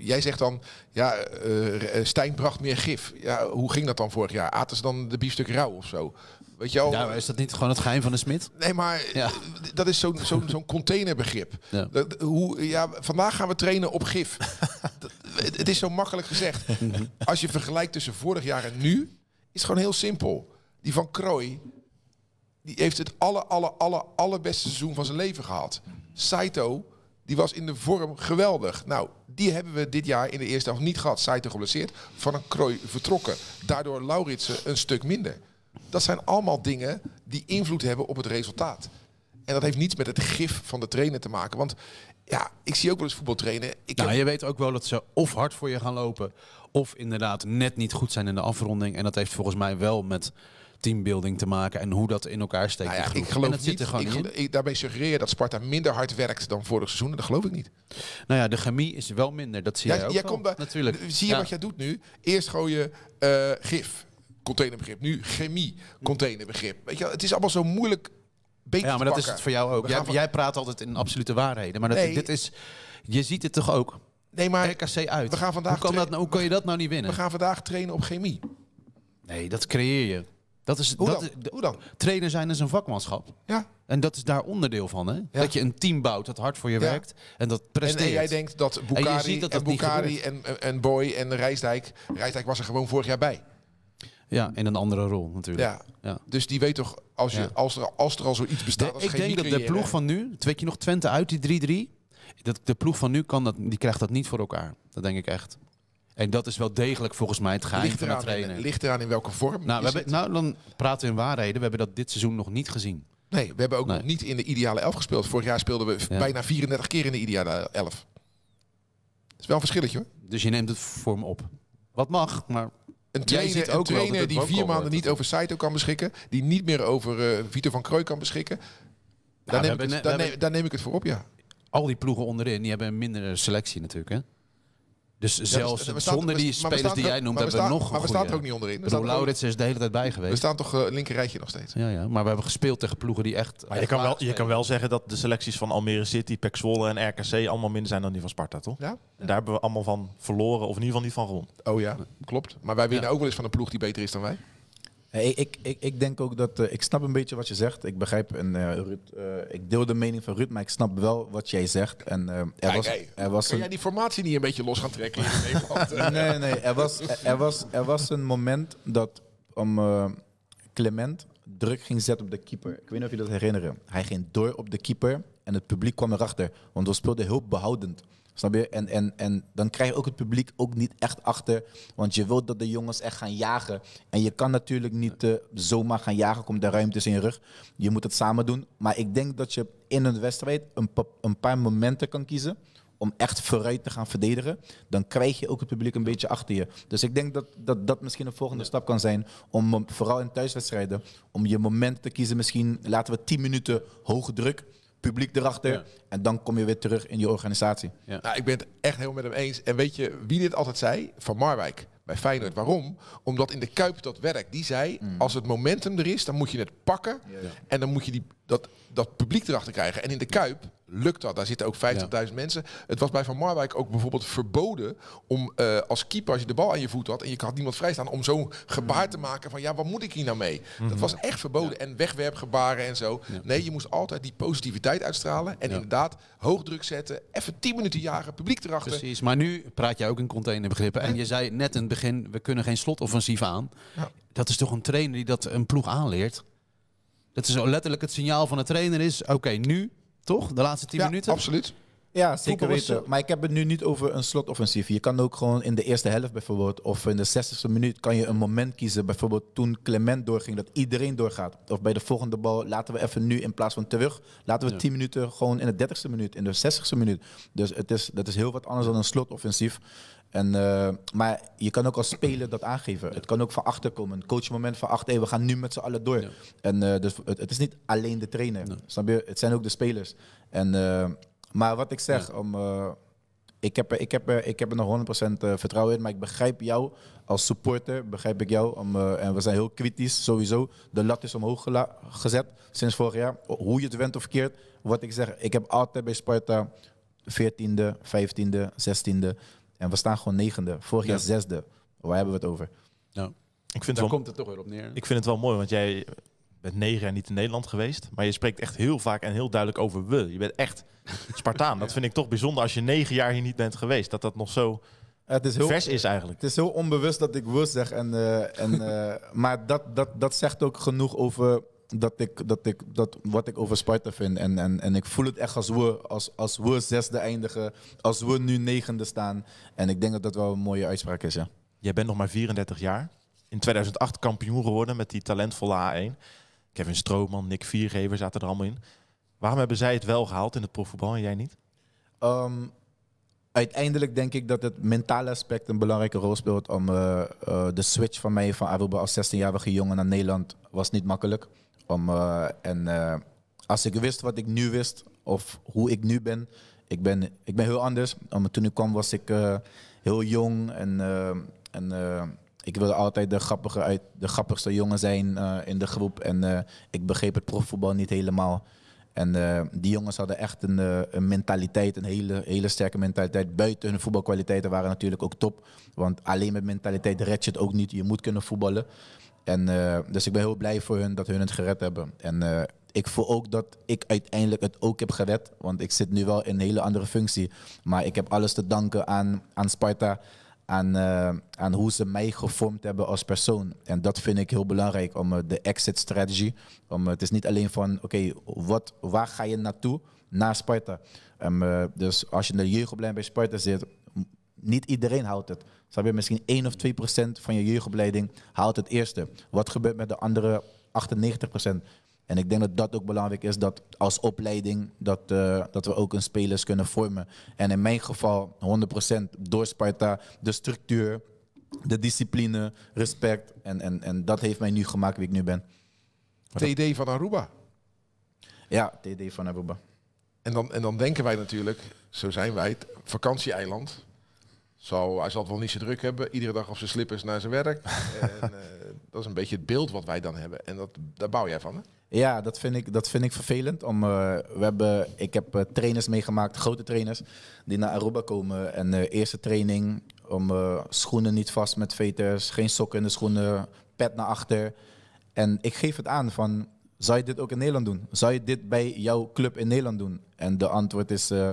jij zegt dan, ja, uh, Stijn bracht meer gif. Ja, hoe ging dat dan vorig jaar? Aten ze dan de biefstuk rauw of zo? Weet je al, nou, is dat niet gewoon het geheim van de smid? Nee, maar ja. dat is zo'n zo, zo containerbegrip. Ja. Dat, hoe, ja, vandaag gaan we trainen op gif. dat, het is zo makkelijk gezegd. Als je vergelijkt tussen vorig jaar en nu, is het gewoon heel simpel. Die van Krooi, die heeft het alle, alle, alle, allerbeste seizoen van zijn leven gehad. Saito, die was in de vorm geweldig. Nou, die hebben we dit jaar in de eerste helft niet gehad. Saito geblesseerd, Van een Krooi vertrokken. Daardoor Lauritsen een stuk minder. Dat zijn allemaal dingen die invloed hebben op het resultaat. En dat heeft niets met het gif van de trainer te maken. Want ja, ik zie ook wel eens voetbal trainen. Ik nou, heb... Je weet ook wel dat ze of hard voor je gaan lopen... of inderdaad net niet goed zijn in de afronding. En dat heeft volgens mij wel met... teambuilding te maken en hoe dat in elkaar steekt. Nou ja, ik geloof en dat niet, zit er ik gel in. Daarmee suggereer je dat Sparta minder hard werkt dan vorig seizoen. Dat geloof ik niet. Nou ja, de chemie is wel minder. Dat zie ja, jij ook jij komt daar, natuurlijk. Zie je ja. wat jij doet nu? Eerst gooien uh, gif, containerbegrip. Nu chemie, containerbegrip. Weet je, het is allemaal zo moeilijk beter ja, maar te dat pakken. Is het voor jou ook. Jij, van... jij praat altijd in absolute waarheden. Maar dat, nee. dit is, je ziet het toch ook? Nee, maar R K C uit. We gaan vandaag hoe, kan dat, hoe kan je dat nou niet winnen? We gaan vandaag trainen op chemie. Nee, dat creëer je. Dat is, Hoe dat dan? Is, Hoe dan? Trainer zijn is een vakmanschap. Ja. En dat is daar onderdeel van. Hè? Ja. Dat je een team bouwt dat hard voor je ja. werkt. En dat presteert. En, en jij denkt dat Boukari en, dat en, dat Boukari en, en Boy en Rijsdijk... Rijsdijk was er gewoon vorig jaar bij. Ja, in een andere rol natuurlijk. Ja. Ja. Dus die weet toch, als, je, ja. als, er, als er al zoiets bestaat... De, ik denk dat de ploeg van nu... Weet je nog Twente uit, die drie drie? Dat de ploeg van nu kan dat, die krijgt dat niet voor elkaar. Dat denk ik echt. En dat is wel degelijk volgens mij het geheim van de trainer. Ligt eraan in welke vorm? Nou, we hebben, nou, dan praten we in waarheden. We hebben dat dit seizoen nog niet gezien. Nee, we hebben ook nee. nog niet in de ideale elf gespeeld. Vorig jaar speelden we ja. bijna vierendertig keer in de ideale elf. Dat is wel een verschilletje hoor. Dus je neemt het voor me op. Wat mag, maar... Een trainer, ook een trainer wel, die vier maanden niet over Saito kan beschikken. Die niet meer over uh, Vito van Krooi kan beschikken. Daar, nou, neem, ik het, daar, neem, daar neem ik het voor op, ja. Al die ploegen onderin, die hebben een mindere selectie natuurlijk, hè? Dus zelfs ja, staat, zonder die spelers die jij noemt, hebben we nog een goede... Maar we staan er ook niet onderin. Lauritsen is de hele tijd bij geweest. We staan toch uh, linker rijtje nog steeds. Ja, ja, maar we hebben gespeeld tegen ploegen die echt... Maar echt je, kan wel, je kan wel zeggen dat de selecties van Almere City, P E C Zwolle en R K C allemaal minder zijn dan die van Sparta, toch? Ja. En daar hebben we allemaal van verloren, of in ieder geval niet van gewonnen. Oh ja, klopt. Maar wij winnen ja. ook wel eens van een ploeg die beter is dan wij. Hey, ik, ik, ik denk ook dat... Uh, ik snap een beetje wat je zegt. Ik begrijp en uh, Ruud, uh, ik deel de mening van Ruud, maar ik snap wel wat jij zegt. En, uh, er Kijk, was, hey, er was kun een... jij die formatie niet een beetje los gaan trekken? nee, nee, nee. Er was, er, er was, er was een moment dat om, uh, Clement druk ging zetten op de keeper. Ik weet niet of je dat herinneren. Hij ging door op de keeper en het publiek kwam erachter. Want we speelden heel behoudend. Snap je? En, en, en dan krijg je ook het publiek ook niet echt achter. Want je wilt dat de jongens echt gaan jagen. En je kan natuurlijk niet uh, zomaar gaan jagen. Komt de ruimtes in je rug. Je moet het samen doen. Maar ik denk dat je in een wedstrijd een, pa een paar momenten kan kiezen. Om echt vooruit te gaan verdedigen. Dan krijg je ook het publiek een beetje achter je. Dus ik denk dat dat, dat misschien een volgende ja. stap kan zijn. Om vooral in thuiswedstrijden. Om je moment te kiezen. Misschien laten we tien minuten hoge druk. Publiek erachter. Ja. En dan kom je weer terug in je organisatie. Ja. Nou, ik ben het echt helemaal met hem eens. En weet je wie dit altijd zei? Van Marwijk bij Feyenoord. Waarom? Omdat in de Kuip dat werkt. Die zei, mm. als het momentum er is, dan moet je het pakken. Ja. En dan moet je die, dat, dat publiek erachter krijgen. En in de Kuip lukt dat. Daar zitten ook vijftigduizend ja. mensen. Het was bij Van Marwijk ook bijvoorbeeld verboden om uh, als keeper, als je de bal aan je voet had en je had niemand vrijstaan, om zo'n gebaar te maken van ja, wat moet ik hier nou mee? Mm-hmm. Dat was echt verboden. Ja. En wegwerpgebaren en zo. Ja. Nee, je moest altijd die positiviteit uitstralen en ja. inderdaad hoog druk zetten, even tien minuten jagen, publiek erachter. Precies, maar nu praat jij ook in containerbegrippen. En je zei net in het begin, we kunnen geen slotoffensief aan. Ja. Dat is toch een trainer die dat een ploeg aanleert? Dat is letterlijk het signaal van de trainer is, oké, okay, nu, toch? De laatste tien ja, minuten? Absoluut. Ja, zeker weten. Maar ik heb het nu niet over een slotoffensief. Je kan ook gewoon in de eerste helft bijvoorbeeld, of in de zestigste minuut kan je een moment kiezen. Bijvoorbeeld toen Clement doorging, dat iedereen doorgaat. Of bij de volgende bal, laten we even nu in plaats van terug, laten we tien ja. minuten gewoon in de dertigste minuut, in de zestigste minuut. Dus het is, dat is heel wat anders dan een slotoffensief. En, uh, maar je kan ook als speler dat aangeven. Het kan ook van achter komen. Een coachmoment van achter, hey, we gaan nu met z'n allen door. Ja. En, uh, dus het, het is niet alleen de trainer. Nee. Snap je? Het zijn ook de spelers. En, uh, maar wat ik zeg, ja. om, uh, ik, heb, ik, heb, ik heb er nog honderd procent vertrouwen in. Maar ik begrijp jou als supporter. Begrijp ik jou. Om, uh, en we zijn heel kritisch sowieso. De lat is omhoog gezet sinds vorig jaar. Hoe je het went of keert. Wat ik zeg, ik heb altijd bij Sparta veertiende, vijftiende, zestiende... En we staan gewoon negende. Vorig jaar ja. zesde. Waar hebben we het over? Ja. Ik vind Daar het wel, komt het toch weer op neer. Ik vind het wel mooi, want jij bent negen jaar niet in Nederland geweest. Maar je spreekt echt heel vaak en heel duidelijk over we. Je bent echt Spartaan. ja. Dat vind ik toch bijzonder als je negen jaar hier niet bent geweest. Dat dat nog zo het is heel, vers is eigenlijk. Het is heel onbewust dat ik we zeg. En, uh, en, uh, maar dat, dat, dat zegt ook genoeg over... Dat ik, dat ik, dat wat ik over Sparta vind. En, en, en ik voel het echt als we, als, als we zesde eindigen, als we nu negende staan. En ik denk dat dat wel een mooie uitspraak is, ja. Jij bent nog maar vierendertig jaar. In tweeduizend acht kampioen geworden met die talentvolle A één. Kevin Strootman, Nick Viergever zaten er allemaal in. Waarom hebben zij het wel gehaald in het profvoetbal en jij niet? Um, Uiteindelijk denk ik dat het mentale aspect een belangrijke rol speelt. Om, uh, uh, de switch van mij van Aruba als zestienjarige jongen naar Nederland was niet makkelijk. Om, uh, en uh, als ik wist wat ik nu wist, of hoe ik nu ben, ik ben, ik ben heel anders. Um, toen ik kwam was ik uh, heel jong en, uh, en uh, ik wilde altijd de, grappige uit, de grappigste jongen zijn uh, in de groep. En uh, ik begreep het profvoetbal niet helemaal. En uh, die jongens hadden echt een, uh, een mentaliteit, een hele, hele sterke mentaliteit. Buiten hun voetbalkwaliteiten waren natuurlijk ook top. Want alleen met mentaliteit red je het ook niet. Je moet kunnen voetballen. En, uh, dus ik ben heel blij voor hun dat hun het gered hebben. En uh, ik voel ook dat ik uiteindelijk het ook heb gered. Want ik zit nu wel in een hele andere functie. Maar ik heb alles te danken aan, aan Sparta. Aan, uh, aan hoe ze mij gevormd hebben als persoon. En dat vind ik heel belangrijk. Om uh, de exit strategy. Om, uh, het is niet alleen van, oké, okay, wat, waar ga je naartoe? Naar Sparta. Um, uh, dus als je in de jeugdopleiding bij Sparta zit... Niet iedereen haalt het. Snap je, misschien één of twee procent van je jeugdopleiding haalt het eerste. Wat gebeurt met de andere achtennegentig procent? En ik denk dat dat ook belangrijk is, dat als opleiding dat, uh, dat we ook een spelers kunnen vormen. En in mijn geval honderd procent door Sparta, de structuur, de discipline, respect. En, en, en dat heeft mij nu gemaakt wie ik nu ben. T D van Aruba. Ja, T D van Aruba. En dan, en dan denken wij natuurlijk, zo zijn wij, het vakantieeiland... Zo, hij zal het wel niet zo druk hebben. Iedere dag op zijn slippers naar zijn werk. En, uh, dat is een beetje het beeld wat wij dan hebben. En dat, daar bouw jij van, hè? Ja, dat vind ik, dat vind ik vervelend. Om, uh, we hebben, ik heb uh, trainers meegemaakt, grote trainers, die naar Aruba komen. En uh, eerste training, om uh, schoenen niet vast met veters, geen sokken in de schoenen, pet naar achter. En ik geef het aan van, zou je dit ook in Nederland doen? Zou je dit bij jouw club in Nederland doen? En de antwoord is, uh,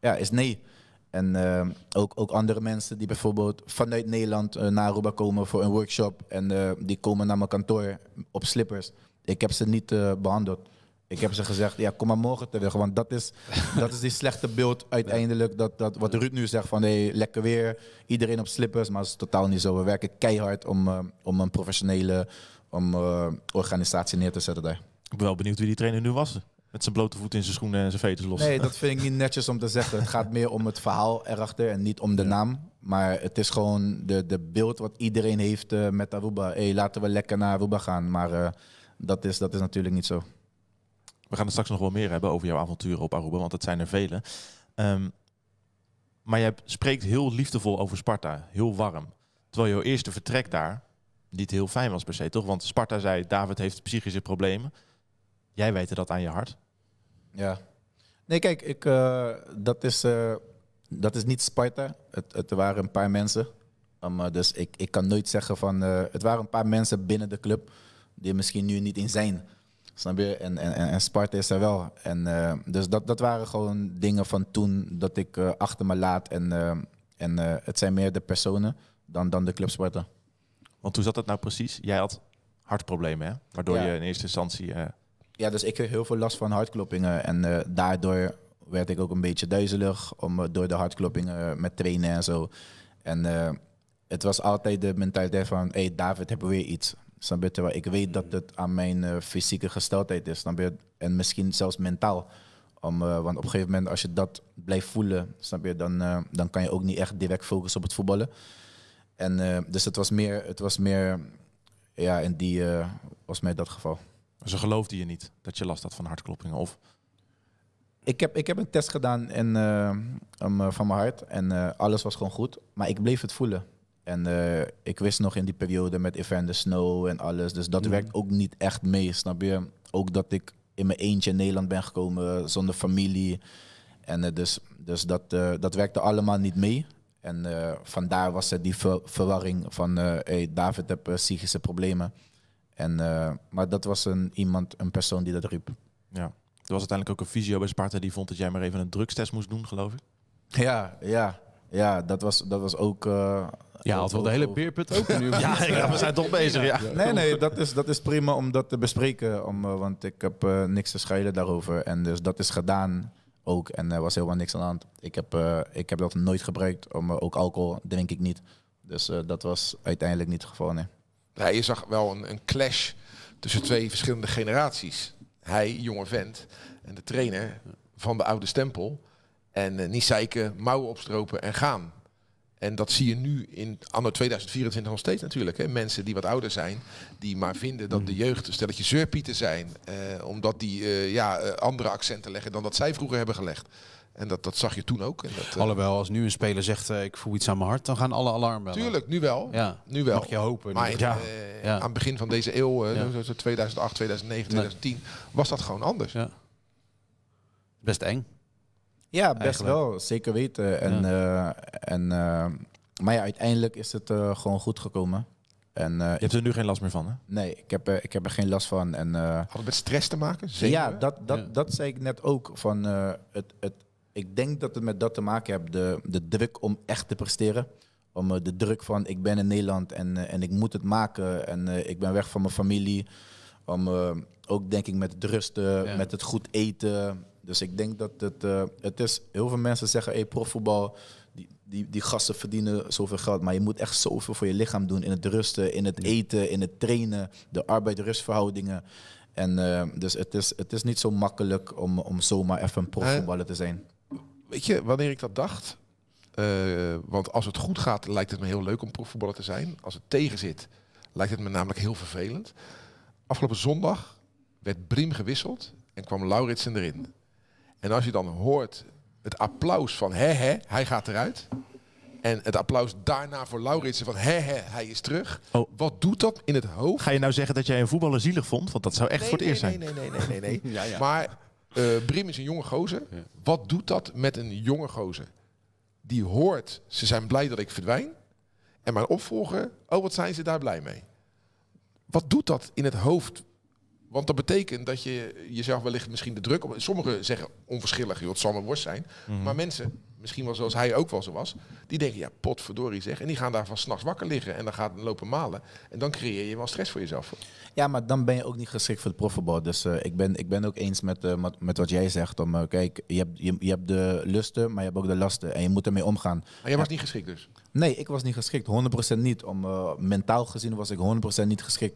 ja, is nee. En uh, ook, ook andere mensen die bijvoorbeeld vanuit Nederland uh, naar Aruba komen voor een workshop. En uh, die komen naar mijn kantoor op slippers. Ik heb ze niet uh, behandeld. Ik heb ze gezegd, ja, kom maar morgen terug. Want dat is, dat is die slechte beeld uiteindelijk. Dat, dat, wat Ruud nu zegt van, hey, lekker weer. Iedereen op slippers, maar dat is totaal niet zo. We werken keihard om, uh, om een professionele om, uh, organisatie neer te zetten daar. Ik ben wel benieuwd wie die trainer nu was. Met zijn blote voeten in zijn schoenen en zijn veters los. Nee, dat vind ik niet netjes om te zeggen. Het gaat meer om het verhaal erachter en niet om de ja. naam. Maar het is gewoon de, de beeld wat iedereen heeft uh, met Aruba. Hé, hey, laten we lekker naar Aruba gaan. Maar uh, dat, is, dat is natuurlijk niet zo. We gaan er straks nog wel meer hebben over jouw avonturen op Aruba. Want dat zijn er vele. Um, maar jij spreekt heel liefdevol over Sparta. Heel warm. Terwijl jouw eerste vertrek daar niet heel fijn was per se, toch? Want Sparta zei, David heeft psychische problemen. Jij weet dat aan je hart. Ja. Nee, kijk, ik, uh, dat, is, uh, dat is niet Sparta. Het, het waren een paar mensen. Um, dus ik, ik kan nooit zeggen van... Uh, het waren een paar mensen binnen de club die misschien nu niet in zijn. Snap je? En, en, en Sparta is er wel. En, uh, dus dat, dat waren gewoon dingen van toen dat ik uh, achter me laat. En, uh, en uh, het zijn meer de personen dan, dan de club Sparta. Want hoe zat dat nou precies? Jij had hartproblemen, hè? Waardoor ja. je in eerste instantie... Uh... Ja, dus ik kreeg heel veel last van hartkloppingen. En uh, daardoor werd ik ook een beetje duizelig om, uh, door de hartkloppingen uh, met trainen en zo. En uh, het was altijd de mentaliteit van... Hé, hey, David, hebben we weer iets? Snap je? Terwijl ik weet dat het aan mijn uh, fysieke gesteldheid is. Snap je? En misschien zelfs mentaal. Om, uh, want op een gegeven moment, als je dat blijft voelen... Snap je? Dan, uh, dan kan je ook niet echt direct focussen op het voetballen. En, uh, dus het was meer... Het was meer ja, in die uh, was mij dat geval. Ze geloofden je niet dat je last had van hartkloppingen? Of? Ik, heb, ik heb een test gedaan en, uh, um, van mijn hart en uh, alles was gewoon goed. Maar ik bleef het voelen. En uh, ik wist nog in die periode met Evander Snow en alles. Dus dat mm. werkt ook niet echt mee, snap je? Ook dat ik in mijn eentje in Nederland ben gekomen zonder familie. En uh, dus, dus dat, uh, dat werkte allemaal niet mee. En uh, vandaar was er die ver verwarring van... Uh, hey, David heeft uh, psychische problemen. En, uh, maar dat was een, iemand, een persoon die dat riep. Ja. Er was uiteindelijk ook een fysio bij Sparta die vond dat jij maar even een drugstest moest doen, geloof ik? Ja, ja. Ja, dat was, dat was ook... Uh, ja, had wel de hele beerput ook nu. Ja, ja, we zijn toch bezig, ja. ja. Nee, nee, dat is, dat is prima om dat te bespreken. Om, uh, want ik heb uh, niks te schuilen daarover. En dus dat is gedaan ook. En er was helemaal niks aan de hand. Ik heb, uh, ik heb dat nooit gebruikt. Om, uh, ook alcohol drink ik niet. Dus uh, dat was uiteindelijk niet het geval, nee. Ja, je zag wel een, een clash tussen twee verschillende generaties. Hij, jonge vent, en de trainer van de oude stempel. En uh, niet zeiken, mouwen opstropen en gaan. En dat zie je nu in anno tweeduizend vierentwintig nog steeds natuurlijk. Hè? Mensen die wat ouder zijn, die maar vinden dat de jeugd een stelletje zeurpieten zijn. Uh, omdat die uh, ja, uh, andere accenten leggen dan dat zij vroeger hebben gelegd. En dat, dat zag je toen ook. En dat, uh... Alhoewel, als nu een speler zegt uh, ik voel iets aan mijn hart, dan gaan alle alarmen. Tuurlijk, nu wel. Ja. Nu wel. Mag je hopen. Maar in, ja. Uh, ja. aan het begin van deze eeuw, uh, ja. zo tweeduizend acht, tweeduizend negen, tweeduizend tien, nee. was dat gewoon anders. Ja. Best eng. Ja, best eigenlijk wel. Zeker weten. En, ja. Uh, en, uh, maar ja, uiteindelijk is het uh, gewoon goed gekomen. En, uh, je hebt er nu geen last meer van, hè? Nee, ik heb, uh, ik heb er geen last van. En, uh, had het met stress te maken? Zeker? Ja, dat, dat, ja, dat zei ik net ook. Van, uh, het, het, ik denk dat het met dat te maken heeft. De, de druk om echt te presteren. Om, uh, de druk van ik ben in Nederland en, uh, en ik moet het maken. En uh, ik ben weg van mijn familie. Om, uh, ook denk ik met het rusten, ja. met het goed eten... Dus ik denk dat het, uh, het is, heel veel mensen zeggen, hey, profvoetbal, die, die, die gasten verdienen zoveel geld. Maar je moet echt zoveel voor je lichaam doen in het rusten, in het eten, in het trainen, de arbeid-rustverhoudingen. En uh, dus het is, het is niet zo makkelijk om, om zomaar even een profvoetballer te zijn. Weet je, wanneer ik dat dacht, uh, want als het goed gaat lijkt het me heel leuk om profvoetballer te zijn. Als het tegen zit lijkt het me namelijk heel vervelend. Afgelopen zondag werd Briem gewisseld en kwam Lauritsen erin. En als je dan hoort het applaus van hè hè, hij gaat eruit. En het applaus daarna voor Lauritsen van hè hè, hij is terug. Oh. Wat doet dat in het hoofd? Ga je nou zeggen dat jij een voetballer zielig vond? Want dat zou echt nee, voor het nee, eerst nee, zijn. Nee, nee, nee, nee, nee. ja, ja. Maar uh, Briem is een jonge gozer. Ja. Wat doet dat met een jonge gozer? Die hoort, ze zijn blij dat ik verdwijn. En mijn opvolger, oh wat zijn ze daar blij mee. Wat doet dat in het hoofd? Want dat betekent dat je jezelf wellicht misschien de druk op... Sommigen zeggen onverschillig, joh, het zal mijn worst zijn. Mm. Maar mensen, misschien wel zoals hij ook wel zo was... die denken, ja, potverdorie zeg. En die gaan daarvan 's nachts wakker liggen en dan gaat lopen malen. En dan creëer je wel stress voor jezelf. Ja, maar dan ben je ook niet geschikt voor het profvoetbal. Dus uh, ik, ben, ik ben ook eens met, uh, met wat jij zegt. Om, uh, kijk, je hebt, je, je hebt de lusten, maar je hebt ook de lasten. En je moet ermee omgaan. Maar jij ja. was niet geschikt dus? Nee, ik was niet geschikt. honderd procent niet. Om, uh, mentaal gezien was ik honderd procent niet geschikt.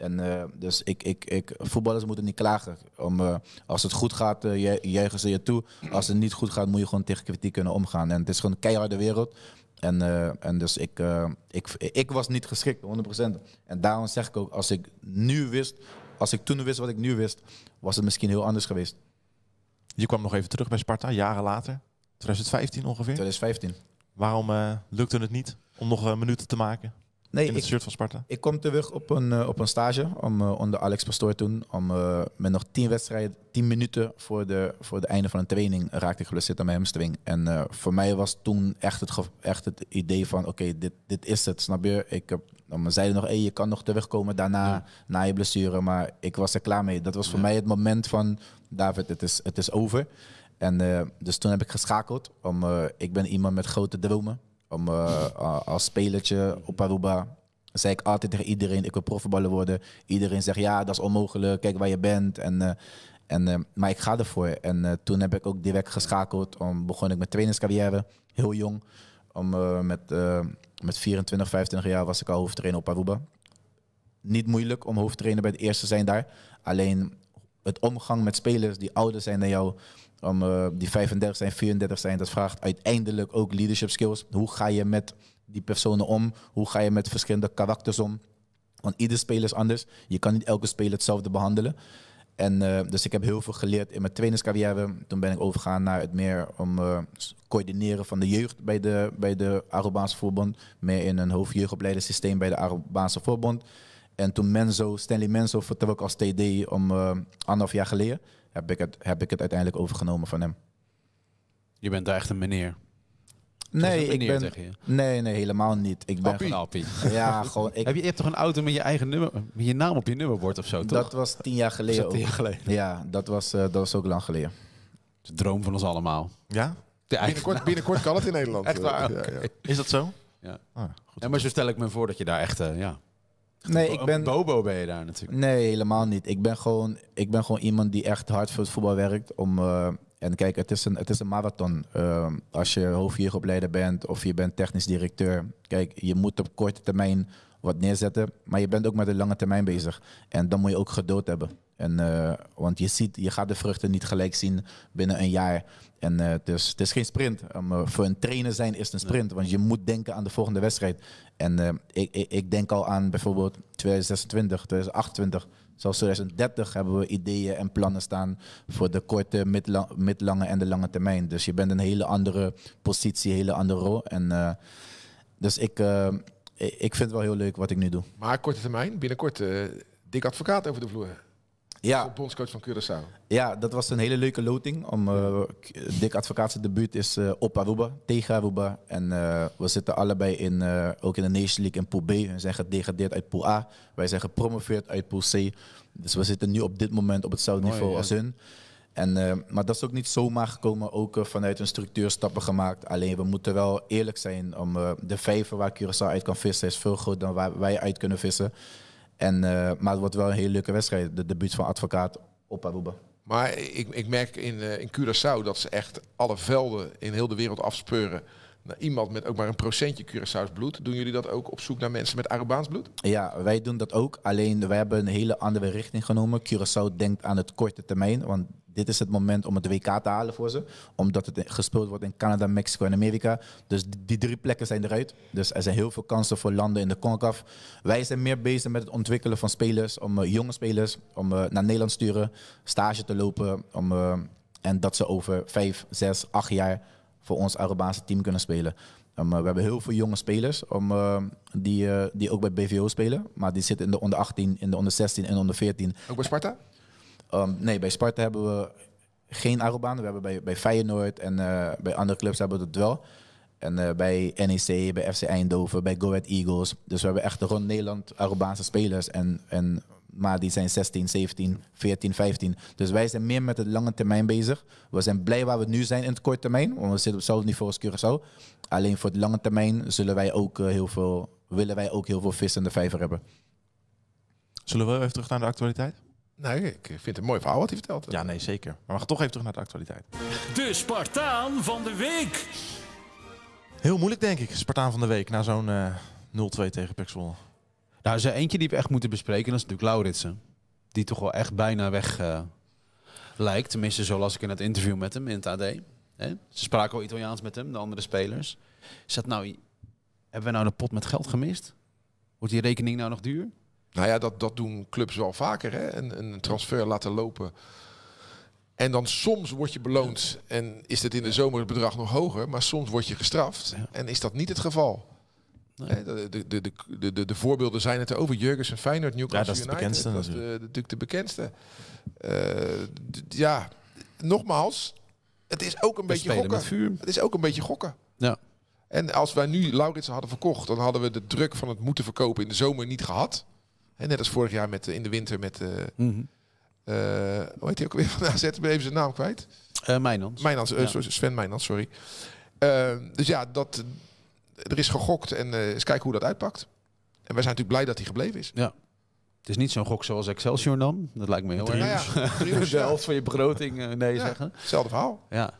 En uh, dus ik, ik, ik, voetballers moeten niet klagen. Om, uh, als het goed gaat, uh, juichen ze je toe. Als het niet goed gaat, moet je gewoon tegen kritiek kunnen omgaan. En het is gewoon een keiharde wereld. En, uh, en dus ik, uh, ik, ik was niet geschikt, honderd procent. En daarom zeg ik ook, als ik nu wist, als ik toen wist wat ik nu wist, was het misschien heel anders geweest. Je kwam nog even terug bij Sparta, jaren later. tweeduizend vijftien ongeveer? tweeduizend vijftien. Waarom uh, lukte het niet om nog uh, minuten te maken? Nee, in het ik, shirt van Sparta? Ik kom terug op een, uh, op een stage om, uh, onder Alex Pastoor toen. Om, uh, met nog tien wedstrijden, tien minuten voor de, voor de einde van een training raakte ik geblesseerd aan mijn hamstring. En uh, voor mij was toen echt het, echt het idee van oké, okay, dit, dit is het, snap je? Ik, uh, zeiden nog, hey, je kan nog terugkomen daarna, ja. na je blessure. Maar ik was er klaar mee. Dat was voor ja. mij het moment van David, het is, het is over. En uh, dus toen heb ik geschakeld. Om, uh, ik ben iemand met grote dromen. Om, uh, als spelertje op Aruba zei ik altijd tegen iedereen, ik wil profvoetballer worden. Iedereen zegt ja, dat is onmogelijk, kijk waar je bent. En, uh, en, uh, maar ik ga ervoor. En uh, toen heb ik ook direct geschakeld. Om, begon ik mijn trainerscarrière, heel jong. Om, uh, met, uh, met vierentwintig, vijfentwintig jaar was ik al hoofdtrainer op Aruba. Niet moeilijk om hoofdtrainer bij de eerste zijn daar. Alleen het omgang met spelers die ouder zijn dan jou... Om, uh, die vijfendertig zijn, vierendertig zijn, dat vraagt uiteindelijk ook leadership skills. Hoe ga je met die personen om? Hoe ga je met verschillende karakters om? Want ieder speler is anders. Je kan niet elke speler hetzelfde behandelen. En, uh, dus ik heb heel veel geleerd in mijn trainerscarrière. Toen ben ik overgegaan naar het meer om uh, coördineren van de jeugd bij de, bij de Arubaanse Voorbond. Meer in een hoofdjeugdopleidersysteem bij de Arubaanse Voorbond. En toen Menzo, Stanley Menzo vertrok als T D om uh, anderhalf jaar geleden. Heb ik, het, heb ik het uiteindelijk overgenomen van hem. Je bent daar echt een meneer. Nee, een meneer, ik ben, nee, nee, helemaal niet. Ik ben gewoon, ja, gewoon, ik, heb je, je hebt toch een auto met je eigen nummer, met je naam op je nummerbord of zo, toch? Dat was tien jaar geleden. Dat tien jaar geleden? Ja, dat was, uh, dat was ook lang geleden. De droom van ons allemaal. Ja? Binnenkort, binnenkort kan het in Nederland. Echt waar? Ja, okay. ja. Is dat zo? Ja. Ah, goed, en maar zo stel ik me voor dat je daar echt... Uh, ja. Nee, ik ben... Bobo ben je daar natuurlijk. Nee, helemaal niet. Ik ben gewoon, ik ben gewoon iemand die echt hard voor het voetbal werkt. Om, uh, en kijk, het is een, het is een marathon. Uh, als je hoofdjeugdopleider bent of je bent technisch directeur. Kijk, je moet op korte termijn wat neerzetten. Maar je bent ook met de lange termijn bezig. En dan moet je ook geduld hebben. En, uh, want je, ziet, je gaat de vruchten niet gelijk zien binnen een jaar. En uh, het, is, het is geen sprint. Um, uh, voor een trainer zijn is het een sprint. Want je moet denken aan de volgende wedstrijd. En uh, ik, ik, ik denk al aan bijvoorbeeld twintig zesentwintig, twintig achtentwintig. Zelfs twintig dertig hebben we ideeën en plannen staan voor de korte, midla midlange en de lange termijn. Dus je bent een hele andere positie, een hele andere rol. En, uh, dus ik, uh, ik vind het wel heel leuk wat ik nu doe. Maar korte termijn, binnenkort uh, Dick Advocaat over de vloer. Ja, bondscoach van Curaçao. Ja, dat was een hele leuke loting. Om, uh, Dick Advocaat zijn debuut is uh, op Aruba, tegen Aruba. En uh, we zitten allebei in, uh, ook in de Nations League in pool B. We zijn gedegradeerd uit pool A. Wij zijn gepromoveerd uit pool C. Dus we zitten nu op dit moment op hetzelfde Mooi, niveau ja. als hun. En, uh, maar dat is ook niet zomaar gekomen. Ook uh, vanuit een structuur stappen gemaakt. Alleen we moeten wel eerlijk zijn. Om, uh, de vijver waar Curaçao uit kan vissen is veel groter dan waar wij uit kunnen vissen. En, uh, maar het wordt wel een hele leuke wedstrijd. De debuut van Advocaat op Aruba. Maar ik, ik merk in, uh, in Curaçao dat ze echt alle velden in heel de wereld afspeuren. Nou, iemand met ook maar een procentje Curaçao's bloed. Doen jullie dat ook op zoek naar mensen met Arubaans bloed? Ja, wij doen dat ook. Alleen wij hebben een hele andere richting genomen. Curaçao denkt aan het korte termijn. Want dit is het moment om het W K te halen voor ze. Omdat het gespeeld wordt in Canada, Mexico en Amerika. Dus die drie plekken zijn eruit. Dus er zijn heel veel kansen voor landen in de CONCACAF. Wij zijn meer bezig met het ontwikkelen van spelers. Om uh, jonge spelers om, uh, naar Nederland te sturen. Stage te lopen. Om, uh, en dat ze over vijf, zes, acht jaar... voor ons Arubaanse team kunnen spelen. Um, we hebben heel veel jonge spelers om, uh, die, uh, die ook bij B V O spelen. Maar die zitten in de onder achttien, in de onder zestien en onder veertien. Ook bij Sparta? Um, nee, bij Sparta hebben we geen Arubaan. We hebben bij, bij Feyenoord en uh, bij andere clubs hebben we dat wel. En uh, bij N E C, bij F C Eindhoven, bij Go Ahead Eagles. Dus we hebben echt rond Nederland Arubaanse spelers. En, en, maar die zijn zestien, zeventien, veertien, vijftien. Dus wij zijn meer met het lange termijn bezig. We zijn blij waar we nu zijn in het korte termijn. Want we zitten op hetzelfde niveau als Curaçao. Alleen voor het lange termijn zullen wij ook, uh, heel veel, willen wij ook heel veel vis in de vijver hebben. Zullen we even terug naar de actualiteit? Nee, ik vind het een mooi verhaal wat hij vertelt. Ja, nee, zeker. Maar we gaan toch even terug naar de actualiteit. De Spartaan van de Week. Heel moeilijk, denk ik. Spartaan van de Week na zo'n uh, nul twee tegen P E C Zwolle. Nou, er is eentje die we echt moeten bespreken, dat is natuurlijk Lauritsen. Die toch wel echt bijna weg uh, lijkt. Tenminste, zo las ik in het interview met hem in het A D. He? Ze spraken al Italiaans met hem, de andere spelers. Is dat nou, hebben we nou de pot met geld gemist? Wordt die rekening nou nog duur? Nou ja, dat, dat doen clubs wel vaker. Hè? Een, een transfer laten lopen. En dan soms word je beloond en is het in de zomer het bedrag nog hoger. Maar soms word je gestraft. Ja. En is dat niet het geval? Nee. De, de, de, de, de voorbeelden zijn het over. Jurgensen, Feyenoord, Newcastle United. Ja, dat is de bekendste. Dat is de, natuurlijk de bekendste. Uh, ja, nogmaals, het is ook een we beetje gokken. Vuur. Het is ook een beetje gokken. Ja. En als wij nu Lauritsen hadden verkocht, dan hadden we de druk van het moeten verkopen in de zomer niet gehad. En net als vorig jaar met, in de winter met... Uh, mm-hmm. uh, hoe heet hij ook weer van A Z? Ik ben even zijn naam kwijt. Uh, Mijnans. Mijnans uh, ja. Sven Mijnans, sorry. Uh, dus ja, dat... Er is gegokt en uh, eens kijken hoe dat uitpakt. En wij zijn natuurlijk blij dat hij gebleven is. Ja. Het is niet zo'n gok zoals Excelsior nam. Dat lijkt me heel erg. Nou ja, de helft van je begroting uh, nee ja, zeggen. Hetzelfde verhaal. Ja.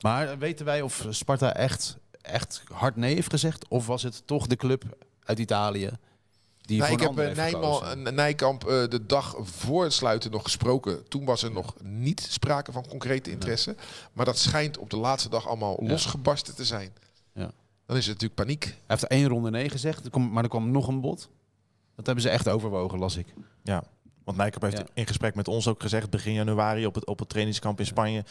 Maar weten wij of Sparta echt, echt hard nee heeft gezegd? Of was het toch de club uit Italië die nou, voor een Ik heb Nijkamp uh, de dag voor het sluiten nog gesproken. Toen was er nog niet sprake van concrete interesse. Ja. Maar dat schijnt op de laatste dag allemaal ja. losgebarsten te zijn. Ja. Dan is het natuurlijk paniek. Hij heeft er één ronde nee gezegd, maar er kwam nog een bod. Dat hebben ze echt overwogen, las ik. Ja, want Nijkamp heeft ja. in gesprek met ons ook gezegd... begin januari op het, op het trainingskamp in Spanje...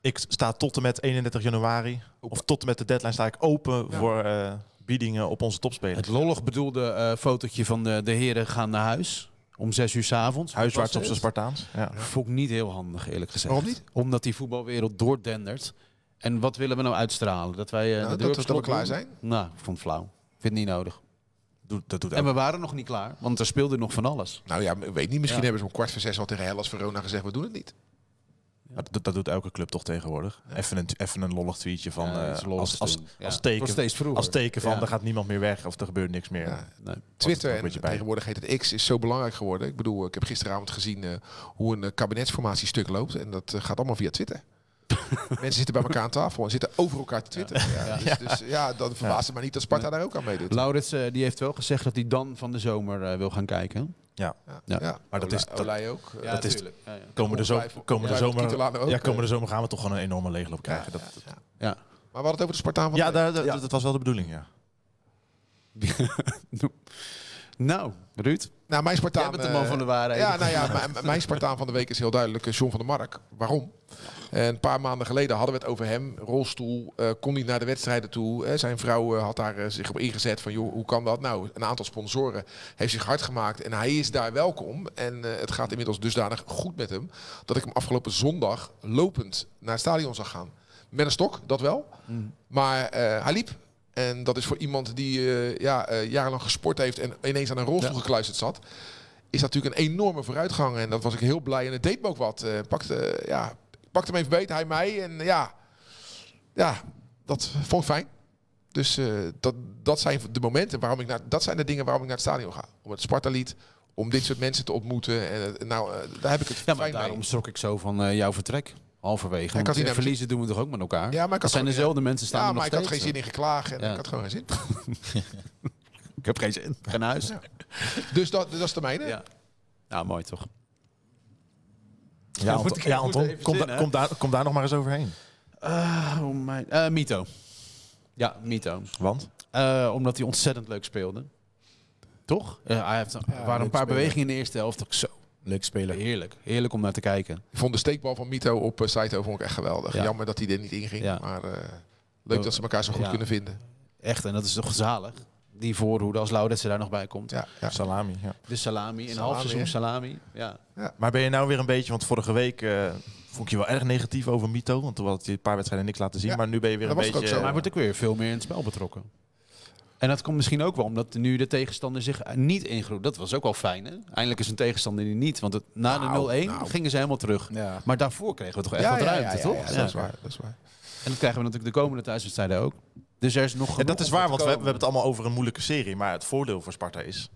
ik sta tot en met eenendertig januari... Opa. Of tot en met de deadline sta ik open ja. voor uh, biedingen op onze topspelers. Het lollig bedoelde uh, fotootje van de, de heren gaan naar huis... om zes uur 's avonds. Huiswaarts op zijn Spartaans. Ja. Ja. Vond ik niet heel handig, eerlijk gezegd. Waarom niet? Omdat die voetbalwereld doordendert... En wat willen we nou uitstralen? Dat wij uh, nou, de dat we klaar zijn? Nou, ik vond het flauw. Ik vind het niet nodig. Doe, dat doet en ook. We waren nog niet klaar, want er speelde nog van alles. Nou ja, ik weet niet. Misschien ja. hebben ze om kwart voor zes al tegen Hellas Verona gezegd, we doen het niet. Ja. Dat, dat doet elke club toch tegenwoordig. Ja. Even, een, even een lollig tweetje van ja, uh, als, als, ja. als teken, als teken van, ja. er gaat niemand meer weg of er gebeurt niks meer. Ja. Nee. Twitter en tegenwoordig heet het X is zo belangrijk geworden. Ik bedoel, ik heb gisteravond gezien uh, hoe een uh, kabinetsformatie stuk loopt en dat uh, gaat allemaal via Twitter. Mensen zitten bij elkaar aan tafel en zitten over elkaar te twitteren. Ja. Ja, dus, dus ja, dan verbaast het ja. maar niet dat Sparta ja. daar ook aan meedoet. Lauritsen die heeft wel gezegd dat hij dan van de zomer uh, wil gaan kijken. Ja, ja. ja. ja. maar dat Ola, is dat, Olij ook. Ja, dat is ja, ja. komen de zomer, komen de zomer, ja, komen de zomer gaan we toch gewoon een enorme leegloop krijgen. Ja, ja, ja. Dat, ja. Maar we hadden het over de Spartaan van. Ja, daar, ja. dat was wel de bedoeling. Ja. Nou, Ruud. Nou, mijn Spartaan. Jij bent de man van de waarheid. Ja, nou ja, mijn Spartaan van de week is heel duidelijk John van der Mark. Waarom? En een paar maanden geleden hadden we het over hem. Rolstoel, uh, kon niet naar de wedstrijden toe. Hè. Zijn vrouw uh, had daar uh, zich op ingezet van, joh, hoe kan dat? Nou, een aantal sponsoren heeft zich hard gemaakt. En hij is daar welkom. En uh, het gaat inmiddels dusdanig goed met hem. Dat ik hem afgelopen zondag lopend naar het stadion zag gaan. Met een stok, dat wel. Mm. Maar uh, hij liep. En dat is voor iemand die uh, ja, uh, jarenlang gesport heeft en ineens aan een rolstoel ja. gekluisterd zat... is dat natuurlijk een enorme vooruitgang. En dat was ik heel blij. En het deed me ook wat. Uh, pakte, uh, ja, pakte hem even beter, hij mij. En uh, ja, ja, dat vond ik fijn. Dus uh, dat, dat zijn de momenten waarom ik naar... Dat zijn de dingen waarom ik naar het stadion ga. Om het Sparta-lied, om dit soort mensen te ontmoeten. En uh, nou, uh, daar heb ik het ja, fijn maar daarom mee. Strok ik zo van uh, jouw vertrek. Halverwege. Ja, want verliezen doen we toch ook met elkaar? Ja, maar dat zijn dezelfde mensen staan ja, maar nog ik had steeds, geen zin in geklagen. En ja. Ik had gewoon geen zin. Ik heb geen zin. Geen huis. Ja. Dus dat, dat is de mijne. Ja. Nou, mooi toch. Ja, ja, Anton, ja, Anton kom, zin, da kom, daar, kom daar nog maar eens overheen. Uh, oh mijn, uh, Mito. Ja, Mito. Want? Uh, omdat hij ontzettend leuk speelde. Toch? Uh, hij heeft, ja, er waren een paar spelen. bewegingen in de eerste helft. Ook zo. Leuk spelen. Heerlijk. Heerlijk om naar te kijken. Ik vond de steekbal van Mito op uh, Saito vond ik echt geweldig. Ja. Jammer dat hij er niet in ging. Ja. Maar uh, leuk dat ze elkaar zo goed ja. kunnen vinden. Echt, en dat is toch zalig. Die voorhoede als Lauritsen daar nog bij komt. Ja, ja. Salami. Ja. De salami. Een half seizoen salami. Ja. Ja. Maar ben je nou weer een beetje... Want vorige week uh, vond ik je wel erg negatief over Mito. Want toen had hij een paar wedstrijden niks laten zien. Ja. Maar nu ben je weer dat een beetje... Maar hij wordt ook weer veel meer in het spel betrokken. En dat komt misschien ook wel omdat nu de tegenstander zich niet ingroeit. Dat was ook wel fijn, hè? Eindelijk is een tegenstander die niet. Want het, na nou, de nul een nou. gingen ze helemaal terug. Ja. Maar daarvoor kregen we toch echt ja, wat ruimte, ja, ja, ja, toch? Ja, ja, ja, dat is waar, dat is waar. En dat krijgen we natuurlijk de komende thuiswedstrijden ook. Dus er is nog ja, dat is waar, want we, we hebben het allemaal over een moeilijke serie. Maar het voordeel voor Sparta is...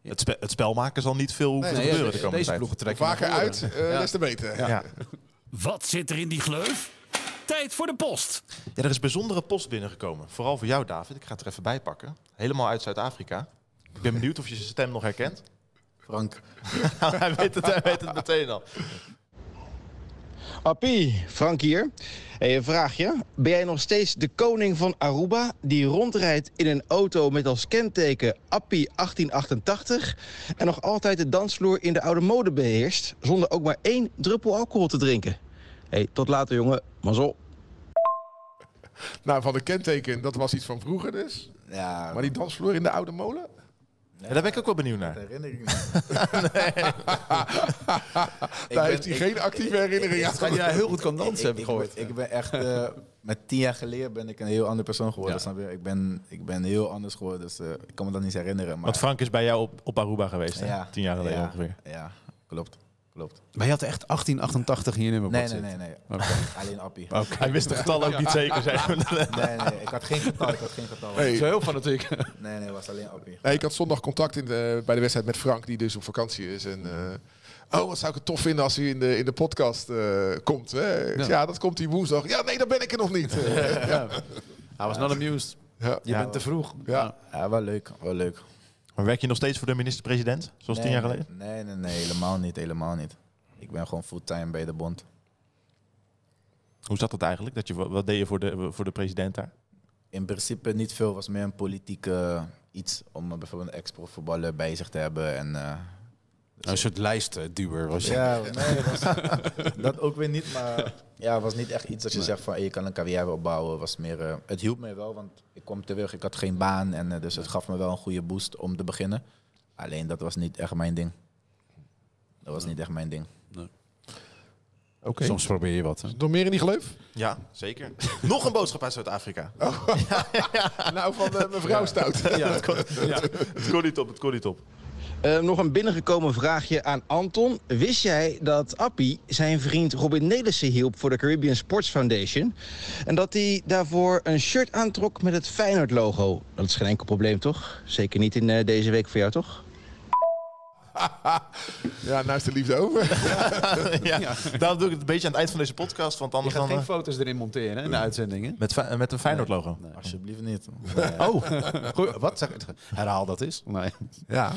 Ja. Het, spe, het spel maken zal niet veel hoeven nee, te gebeuren ja, de komende tijd. Deze ploegen vaker uit, uh, ja. des te beter. Ja. Ja. Wat zit er in die gleuf? Tijd voor de post. Ja, er is bijzondere post binnengekomen. Vooral voor jou, David. Ik ga het er even bij pakken. Helemaal uit Zuid-Afrika. Ik ben benieuwd of je zijn stem nog herkent. Frank. hij, weet het, hij weet het meteen al. Appie, Frank hier. Hey, een vraagje. Ben jij nog steeds de koning van Aruba... die rondrijdt in een auto met als kenteken Appie achttien achtentachtig... en nog altijd de dansvloer in de oude mode beheerst... zonder ook maar één druppel alcohol te drinken? Hey, tot later, jongen. Mazzel. Nou, van de kenteken, dat was iets van vroeger dus. Ja. Maar die dansvloer in de Oude Molen? Nee, daar ben ik ook wel benieuwd naar. Dat herinner ik niet. Nee. Daar heeft hij geen actieve herinnering aan. Dat jij heel goed kan dansen, heb ik gehoord. Ik ben echt... Uh, met tien jaar geleden ben ik een heel ander persoon geworden. Ja. Dus ik, ben, ik ben heel anders geworden, dus uh, ik kan me dat niet herinneren. Maar... Want Frank is bij jou op, op Aruba geweest, hè? Ja. Tien jaar geleden ja. ongeveer. Ja, klopt. Klopt. Maar je had echt achttien achtentachtig hier in mijn bord zitten? Nee, nee, nee. nee. Okay. Alleen appie. Okay. Hij wist de getallen ook niet zeker zijn. Nee, nee, ik had geen getal. Ik had geen getal. Nee. Zo heel fanatiek. Nee, nee, het was alleen appie. Nee, ik had zondag contact in de, bij de wedstrijd met Frank, die dus op vakantie is. En, uh, oh, wat zou ik het tof vinden als hij in de, in de podcast uh, komt. Hè? Ja. ja, dat komt hij woensdag. Ja, nee, dan ben ik er nog niet. ja. Ja. I was not amused. Ja. Je ja, bent te vroeg. Ja, ja wel leuk. Wel leuk. Maar werk je nog steeds voor de minister-president, zoals nee, tien jaar geleden? Nee, nee, nee, helemaal niet, helemaal niet. Ik ben gewoon fulltime bij de bond. Hoe zat dat eigenlijk? Dat je, wat deed je voor de, voor de president daar? In principe niet veel, was meer een politieke uh, iets om uh, bijvoorbeeld een ex-profvoetballer bij zich te hebben. En, uh, een soort lijstduwer was je. Ja, nee, was, dat ook weer niet, maar ja, het was niet echt iets dat je nee. zegt van hey, je kan een carrière opbouwen. Was meer, uh, het hielp mij wel, want ik kwam terug, ik had geen baan en uh, dus het gaf me wel een goede boost om te beginnen. Alleen dat was niet echt mijn ding. Dat was nee. niet echt mijn ding. Nee. Okay. Soms probeer je wat. Hè? Door meer in die gleuf? Ja, zeker. Nog een boodschap uit Zuid-Afrika. Oh. Ja, ja. Nou, van uh, mevrouw ja. Stout. Ja, het kon, ja, het kon niet op, het kon niet op. Uh, nog een binnengekomen vraagje aan Anton. Wist jij dat Appie zijn vriend Robin Nelissen hielp voor de Caribbean Sports Foundation? En dat hij daarvoor een shirt aantrok met het Feyenoord logo? Dat is geen enkel probleem, toch? Zeker niet in uh, deze week voor jou, toch? Ja, nou is de liefde over. ja, ja. Daarom doe ik het een beetje aan het eind van deze podcast. Want anders je gaat dan geen uh... foto's erin monteren in de uitzendingen. Met, met een Feyenoord logo? Nee, nee. Alsjeblieft niet. Oh, Goeie, wat? Zeg, herhaal dat eens. Nee. Ja.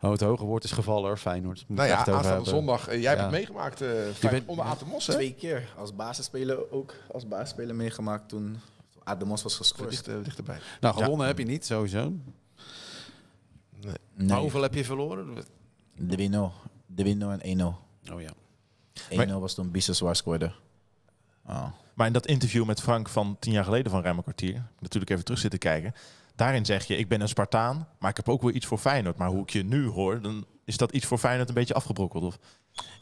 Oh, het hoge woord is gevallen, hoor, Feyenoord. Nou ja, aanstaande zondag. Jij ja. hebt het meegemaakt uh, bent, onder Atemos, hè? Twee keer. Als basisspeler ook. Als basisspeler meegemaakt toen Atemos was geschorst. Dicht, dichterbij. Nou, gewonnen ja. heb je niet, sowieso. Nee. Nee. Maar hoeveel heb je verloren? De Wino. De Wino en één nul. Oh ja. één nul was toen Biseswar scoorde. Oh. Maar in dat interview met Frank van tien jaar geleden van Ruim een Kwartier... natuurlijk even terug zitten kijken... Daarin zeg je, ik ben een Spartaan, maar ik heb ook wel iets voor Feyenoord. Maar hoe ik je nu hoor, dan is dat iets voor Feyenoord een beetje afgebrokkeld, of?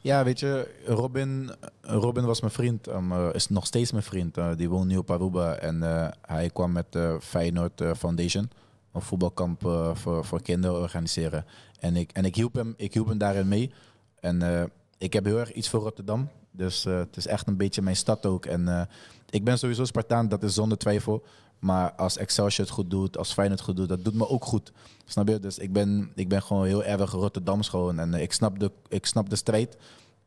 Ja, weet je, Robin, Robin was mijn vriend, um, uh, is nog steeds mijn vriend. Uh, die woont nu op Aruba en uh, hij kwam met de uh, Feyenoord uh, Foundation. Een voetbalkamp uh, voor, voor kinderen organiseren. En ik, en ik, hielp hem, ik hielp hem daarin mee. En uh, ik heb heel erg iets voor Rotterdam. Dus uh, het is echt een beetje mijn stad ook. En uh, ik ben sowieso Spartaan, dat is zonder twijfel. Maar als Excelsior het goed doet, als Feyenoord het goed doet, dat doet me ook goed. Snap je? Dus ik ben, ik ben gewoon heel erg Rotterdams gewoon. En ik snap, de, ik snap de strijd.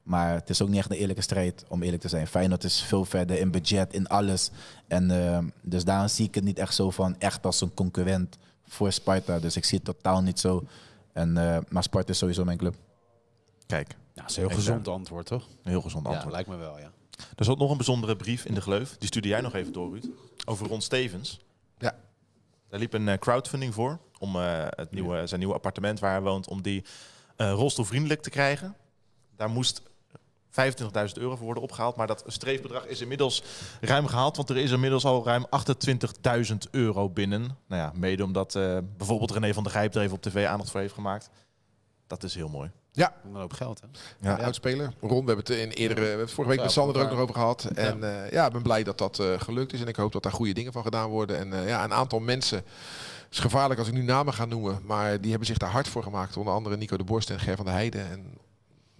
Maar het is ook niet echt een eerlijke strijd, om eerlijk te zijn. Feyenoord is veel verder in budget, in alles. En uh, dus daarom zie ik het niet echt zo van, echt als een concurrent voor Sparta. Dus ik zie het totaal niet zo. En, uh, maar Sparta is sowieso mijn club. Kijk. Nou, dat is een heel Kijk, gezond daar. antwoord, toch? Een heel gezond antwoord. Ja, lijkt me wel, ja. Er zat nog een bijzondere brief in de gleuf. Die stuurde jij nog even door, Ruud. Over Ron Stevens. Ja. Daar liep een crowdfunding voor. Om uh, het nieuwe, ja. zijn nieuwe appartement waar hij woont. Om die uh, rolstoelvriendelijk te krijgen. Daar moest vijfentwintigduizend euro voor worden opgehaald. Maar dat streefbedrag is inmiddels ruim gehaald. Want er is inmiddels al ruim achtentwintigduizend euro binnen. Nou ja, mede omdat uh, bijvoorbeeld René van der Gijp er even op tv aandacht voor heeft gemaakt. Dat is heel mooi. Ja, een hoop geld, hè? Ja, ja. Uitspeler. Ron, we hebben het in eerdere, we hebben het vorige week met Sander er ook nog over gehad. En ja, uh, ja ik ben blij dat dat uh, gelukt is. En ik hoop dat daar goede dingen van gedaan worden. En uh, ja, een aantal mensen, het is gevaarlijk als ik nu namen ga noemen, maar die hebben zich daar hard voor gemaakt. Onder andere Nico de Borst en Ger van der Heijden. En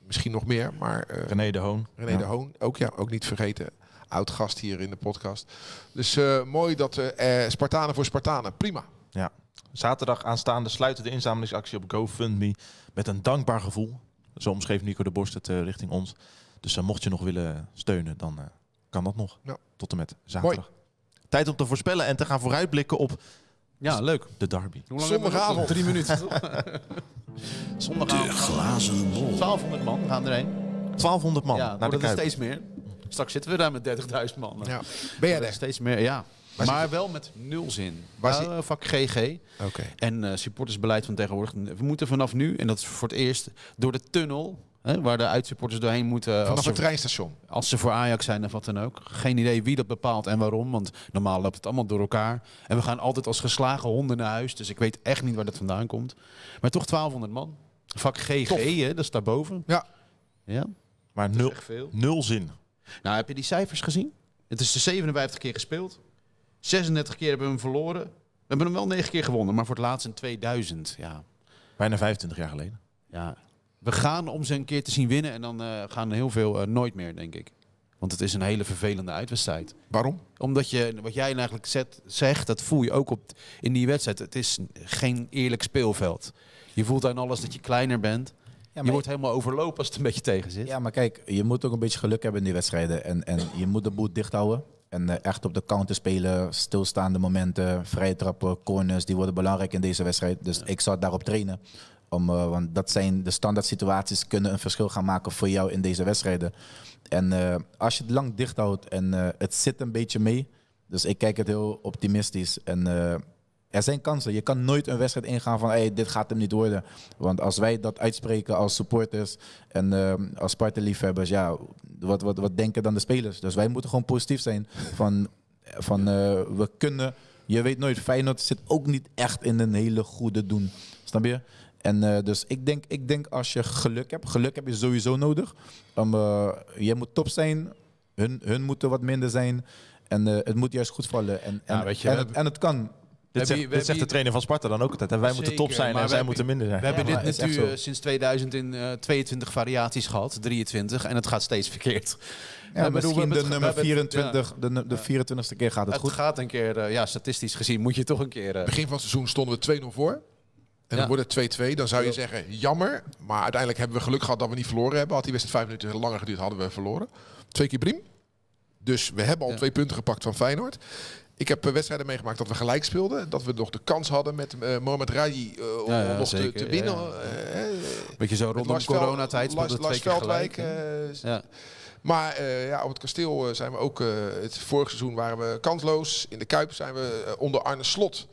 misschien nog meer, maar... Uh, René de Hoon. René ja. de Hoon, ook, ja, ook niet vergeten. Oud gast hier in de podcast. Dus uh, mooi dat uh, uh, Spartanen voor Spartanen, prima. Ja. Zaterdag aanstaande sluiten de inzamelingsactie op GoFundMe met een dankbaar gevoel. Zo omschreef Nico de Borst het uh, richting ons. Dus uh, mocht je nog willen steunen, dan uh, kan dat nog. Ja. Tot en met zaterdag. Mooi. Tijd om te voorspellen en te gaan vooruitblikken op ja, leuk. de derby. Zondagavond. Drie minuten. Zondagavond. De glazen bol. twaalfhonderd man gaan erheen. twaalfhonderd man. Ja, dat is steeds meer. Straks zitten we daar met dertigduizend man. Ja. Ben jij er? Steeds meer, ja. Waar maar wel met nul zin. Uh, vak G G. Okay. En uh, supportersbeleid van tegenwoordig. We moeten vanaf nu, en dat is voor het eerst, door de tunnel Hè, waar de uitsupporters doorheen moeten. Vanaf het treinstation. Als ze voor Ajax zijn of wat dan ook. Geen idee wie dat bepaalt en waarom. Want normaal loopt het allemaal door elkaar. En we gaan altijd als geslagen honden naar huis. Dus ik weet echt niet waar dat vandaan komt. Maar toch twaalfhonderd man. Vak G G, hè, dat is daarboven. Ja. Ja. Maar nul, nul zin. Nou, heb je die cijfers gezien? Het is de zevenenvijftig keer gespeeld. zesendertig keer hebben we hem verloren. We hebben hem wel negen keer gewonnen. Maar voor het laatst in tweeduizend. Ja. Bijna vijfentwintig jaar geleden. Ja. We gaan om ze een keer te zien winnen en dan uh, gaan heel veel uh, nooit meer, denk ik. Want het is een hele vervelende uitwedstrijd. Waarom? Omdat je, wat jij eigenlijk zet, zegt, dat voel je ook op in die wedstrijd. Het is geen eerlijk speelveld. Je voelt aan alles dat je kleiner bent. Ja, je wordt helemaal overlopen als het een beetje tegen zit. Ja, maar kijk, je moet ook een beetje geluk hebben in die wedstrijden. En, en je moet de boot dicht houden. En uh, echt op de counter spelen, stilstaande momenten, vrije trappen, corners. Die worden belangrijk in deze wedstrijd. Dus ja. Ik zou daarop trainen. Om, uh, want dat zijn de standaard situaties kunnen een verschil gaan maken voor jou in deze wedstrijden. En uh, als je het lang dicht houdt en uh, het zit een beetje mee. Dus ik kijk het heel optimistisch. En uh, er zijn kansen. Je kan nooit een wedstrijd ingaan van hey, dit gaat hem niet worden. Want als wij dat uitspreken als supporters en uh, als Sparta-liefhebbers, ja, wat, wat, wat denken dan de spelers? Dus wij moeten gewoon positief zijn van, van uh, we kunnen, je weet nooit, Feyenoord zit ook niet echt in een hele goede doen. Snap je? En uh, dus ik denk, ik denk als je geluk hebt, geluk heb je sowieso nodig. Um, uh, je moet top zijn, hun, hun moeten wat minder zijn en uh, het moet juist goed vallen. En, en, ja, weet je, en, het, en het kan. Dit zegt, dit zegt de trainer van Sparta dan ook altijd. En wij zeker, moeten top zijn en zij hebben, moeten minder zijn. We hebben ja, dit natuurlijk sinds tweeduizend in uh, tweeëntwintig variaties gehad, drieëntwintig. En het gaat steeds verkeerd. Ja, misschien de nummer vierentwintig, ja. de, de vierentwintigste keer gaat het, het goed. Het gaat een keer, uh, ja, statistisch gezien moet je toch een keer... Uh, Begin van het seizoen stonden we twee nul voor. En dan ja. wordt het twee twee. Dan zou je zeggen, jammer. Maar uiteindelijk hebben we geluk gehad dat we niet verloren hebben. Had die wedstrijd vijf minuten langer geduurd, hadden we verloren. Twee keer Briem. Dus we hebben al ja. twee punten gepakt van Feyenoord. Ik heb wedstrijden meegemaakt dat we gelijk speelden. Dat we nog de kans hadden met uh, Mohamed Rayi uh, om ja, ja, nog te, te winnen. Ja, ja. Uh, Beetje zo rondom coronatijd. Lars, Lars Veldwijk. Uh, ja. Maar uh, ja, op het kasteel uh, zijn we ook... Uh, het vorige seizoen waren we kansloos. In de Kuip zijn we uh, onder Arne Slot...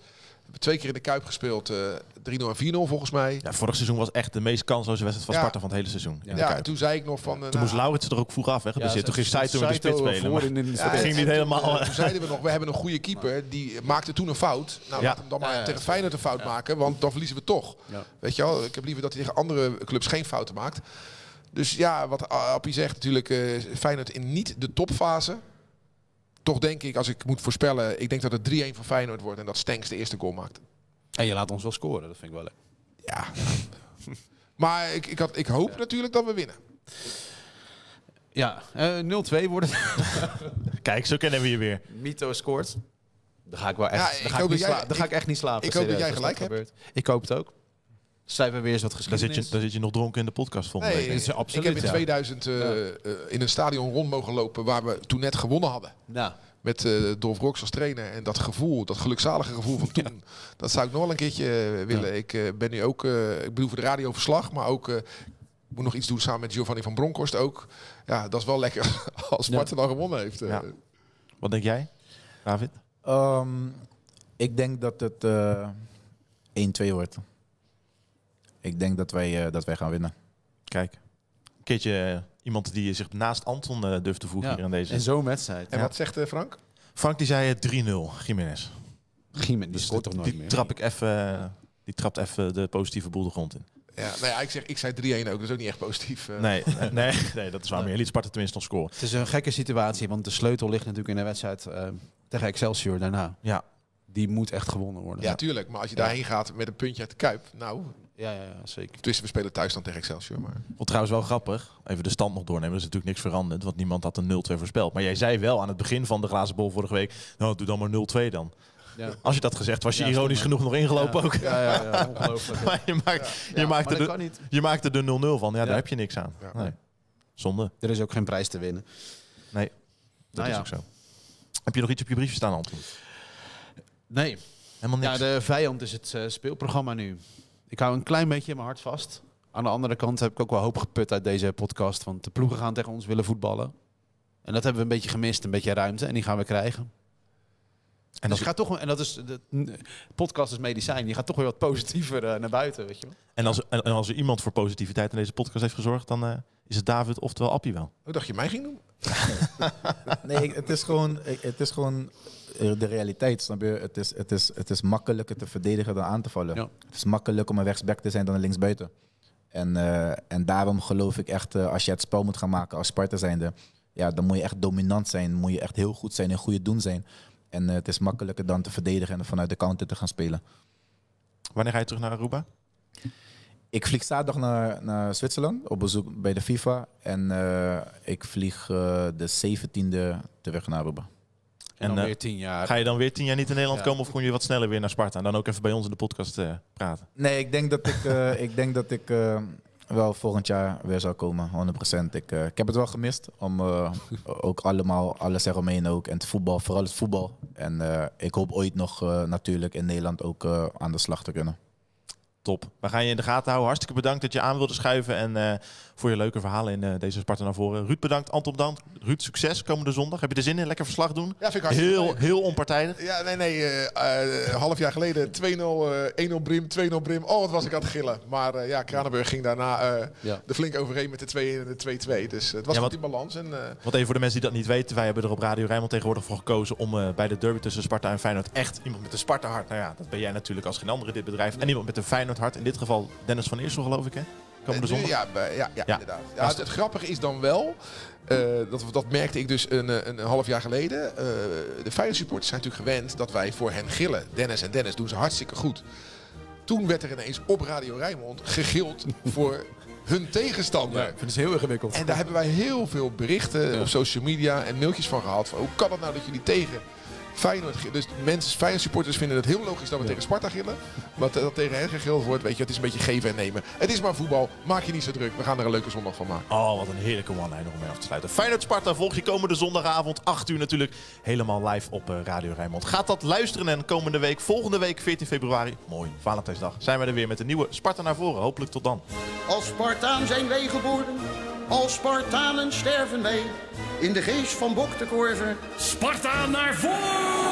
Twee keer in de Kuip gespeeld, uh, drie nul en vier nul volgens mij. Ja, vorig seizoen was echt de meest kansloze wedstrijd van Sparta ja. van het hele seizoen. Ja, ja, toen zei ik nog van... Uh, toen nou, moest Lauritsen er ook vroeg af, hè? Ja, dus ja, toen ging Saito in de spits spelen. Maar in de ja, dat ging niet helemaal... Uh, toen zeiden we nog, we hebben een goede keeper, die maakte toen een fout. Nou, ja. laat hem dan maar ja, ja, tegen Feyenoord een fout ja. maken, want dan verliezen we toch. Ja. Weet je wel, ik heb liever dat hij tegen andere clubs geen fouten maakt. Dus ja, wat Appie zegt natuurlijk, uh, Feyenoord in niet de topfase... Toch denk ik, als ik moet voorspellen, ik denk dat het drie een van Feyenoord wordt en dat Stenks de eerste goal maakt. En je laat ons wel scoren, dat vind ik wel leuk. Ja. Maar ik, ik, had, ik hoop ja. natuurlijk dat we winnen. Ja, uh, nul twee worden. Kijk, zo kennen we je weer. Mito scoort. Daar ga ik wel echt, ja, daar ga ik niet, jij, sla daar ga ik echt niet slapen. Ik hoop dat jij gelijk hebt. Ik hoop het ook. Schrijven we weer eens wat geschiedenis. Dan zit, je, dan zit je nog dronken in de podcast volgende nee, week. Is absoluut, ik heb in tweeduizend uh, ja. uh, in een stadion rond mogen lopen waar we toen net gewonnen hadden. Ja. Met uh, Dolf Rox als trainer. En dat gevoel, dat gelukzalige gevoel van toen. Ja. Dat zou ik nog wel een keertje uh, willen. Ja. Ik uh, ben nu ook, uh, ik bedoel voor de radioverslag, maar ook... Uh, ik moet nog iets doen samen met Giovanni van Bronckhorst ook. Ja, dat is wel lekker als Sparta ja. dan gewonnen heeft. Uh. Ja. Wat denk jij, David? Um, ik denk dat het uh, één twee wordt. Ik denk dat wij, uh, dat wij gaan winnen. Kijk, een keertje uh, iemand die zich naast Anton uh, durft te voegen ja. hier in deze. En zo'n wedstrijd. En ja. wat zegt uh, Frank? Frank die zei uh, drie nul, Jiménez. Jiménez, dus die toch nooit die meer. Trap ik even, ja. Die trapt even de positieve boel de grond in. Ja, nou ja, ik, zeg, ik zei drie een ook, dat is ook niet echt positief. Uh. Nee, nee, nee, dat is waar. Maar je liet Sparta tenminste nog scoren. Het is een gekke situatie, want de sleutel ligt natuurlijk in de wedstrijd uh, tegen Excelsior daarna. Ja. Die moet echt gewonnen worden. Ja, tuurlijk. Maar als je ja. daarheen gaat met een puntje uit de Kuip, nou... Ja, ja, zeker. Tussen we spelen thuis dan tegen Excelsior. Maar... Wat trouwens wel grappig, even de stand nog doornemen, er is natuurlijk niks veranderd, want niemand had een nul twee voorspeld. Maar jij zei wel aan het begin van de glazen bol vorige week, nou doe dan maar nul twee dan. Ja. Als je dat gezegd was je ja, ironisch genoeg nog ingelopen ja. ook. Ja, ja, ja, ongelooflijk. Maar je maakt, ja. je maakt ja, maar er de, je maakt er de nul nul van, ja, ja. daar heb je niks aan. Ja. Nee. Zonde. Er is ook geen prijs te winnen. Nee, dat nou is ja. ook zo. Heb je nog iets op je briefje staan, Anton? Nee. Helemaal niks. Ja, de vijand is het uh, speelprogramma nu. Ik hou een klein beetje in mijn hart vast. Aan de andere kant heb ik ook wel hoop geput uit deze podcast. Want de ploegen gaan tegen ons willen voetballen. En dat hebben we een beetje gemist. Een beetje ruimte. En die gaan we krijgen. En, dus dat gaat toch, en dat is de, de podcast is medicijn. Je gaat toch weer wat positiever uh, naar buiten, weet je wel. En als, en, en als er iemand voor positiviteit in deze podcast heeft gezorgd, dan uh, is het David oftewel Appie wel. Ik dacht je mij ging doen. Nee, ik, het is gewoon, ik, het is gewoon de realiteit. Snap je? Het is, het is, het is makkelijker te verdedigen dan aan te vallen. Ja. Het is makkelijker om een rechtsback te zijn dan een linksbuiten. En, uh, en daarom geloof ik echt, uh, als je het spel moet gaan maken als Sparta zijnde, ja, dan moet je echt dominant zijn, moet je echt heel goed zijn en goede doen zijn. En uh, het is makkelijker dan te verdedigen en vanuit de counter te gaan spelen. Wanneer ga je terug naar Aruba? Ik vlieg zaterdag naar, naar Zwitserland op bezoek bij de FIFA. En uh, ik vlieg uh, de zeventiende terug naar Aruba. En, en dan uh, weer tien jaar. Ga je dan weer tien jaar niet in Nederland ja. komen of kom je wat sneller weer naar Sparta? En dan ook even bij ons in de podcast uh, praten. Nee, ik denk dat ik, uh, ik, denk dat ik uh, wel volgend jaar weer zou komen, honderd procent. Ik, uh, ik heb het wel gemist om uh, ook allemaal, alles eromheen ook. En het voetbal, vooral het voetbal. En uh, ik hoop ooit nog uh, natuurlijk in Nederland ook uh, aan de slag te kunnen. Top. We gaan je in de gaten houden. Hartstikke bedankt dat je aan wilde schuiven en uh, voor je leuke verhalen in uh, deze Sparta naar voren. Ruud bedankt, Anton bedankt. Ruud, succes komende zondag. Heb je er zin in? Lekker verslag doen. Ja, vind ik hartstikke heel, leuk. Heel onpartijdig. Ja, nee, nee. Uh, uh, half jaar geleden twee nul, uh, één nul Briem, twee nul Briem. Oh, wat was ik aan het gillen. Maar uh, ja, Kranenburg ging daarna uh, ja. er flink overheen met de twee en de twee twee. Dus uh, het was ja, wat in balans. En, uh, want even voor de mensen die dat niet weten, wij hebben er op Radio Rijnmond tegenwoordig voor gekozen om uh, bij de derby tussen Sparta en Feyenoord echt iemand met een Sparta hart. Nou ja, dat ben jij natuurlijk als geen andere dit bedrijf. En iemand met een Feyenoord hart, in dit geval Dennis van Eersel, geloof ik, hè? Komende zondag. Ja, ja, ja, ja, inderdaad. Ja, het, het grappige is dan wel, uh, dat, dat merkte ik dus een, een half jaar geleden. Uh, de Feyenoord supporters zijn natuurlijk gewend dat wij voor hen gillen. Dennis en Dennis doen ze hartstikke goed. Toen werd er ineens op Radio Rijnmond gegild voor hun tegenstander. Ja, ik vind het heel ingewikkeld. En daar hebben wij heel veel berichten ja. op social media en mailtjes van gehad. Van, hoe kan het nou dat jullie tegen Feyenoord, dus mensen, Feyenoord supporters vinden het heel logisch dat we ja. tegen Sparta gillen. Maar dat tegen hen gegild wordt, weet je, het is een beetje geven en nemen. Het is maar voetbal, maak je niet zo druk. We gaan er een leuke zondag van maken. Oh, wat een heerlijke one-liner om mee af te sluiten. Feyenoord-Sparta volg je komende zondagavond, acht uur natuurlijk, helemaal live op Radio Rijnmond. Gaat dat luisteren en komende week, volgende week, veertien februari, mooi, Valentijnsdag, zijn we er weer met een nieuwe Sparta naar voren. Hopelijk tot dan. Als Spartaan zijn wij geboren, als Spartanen sterven wij. In de geest van Bok de Korver. Sparta naar voren!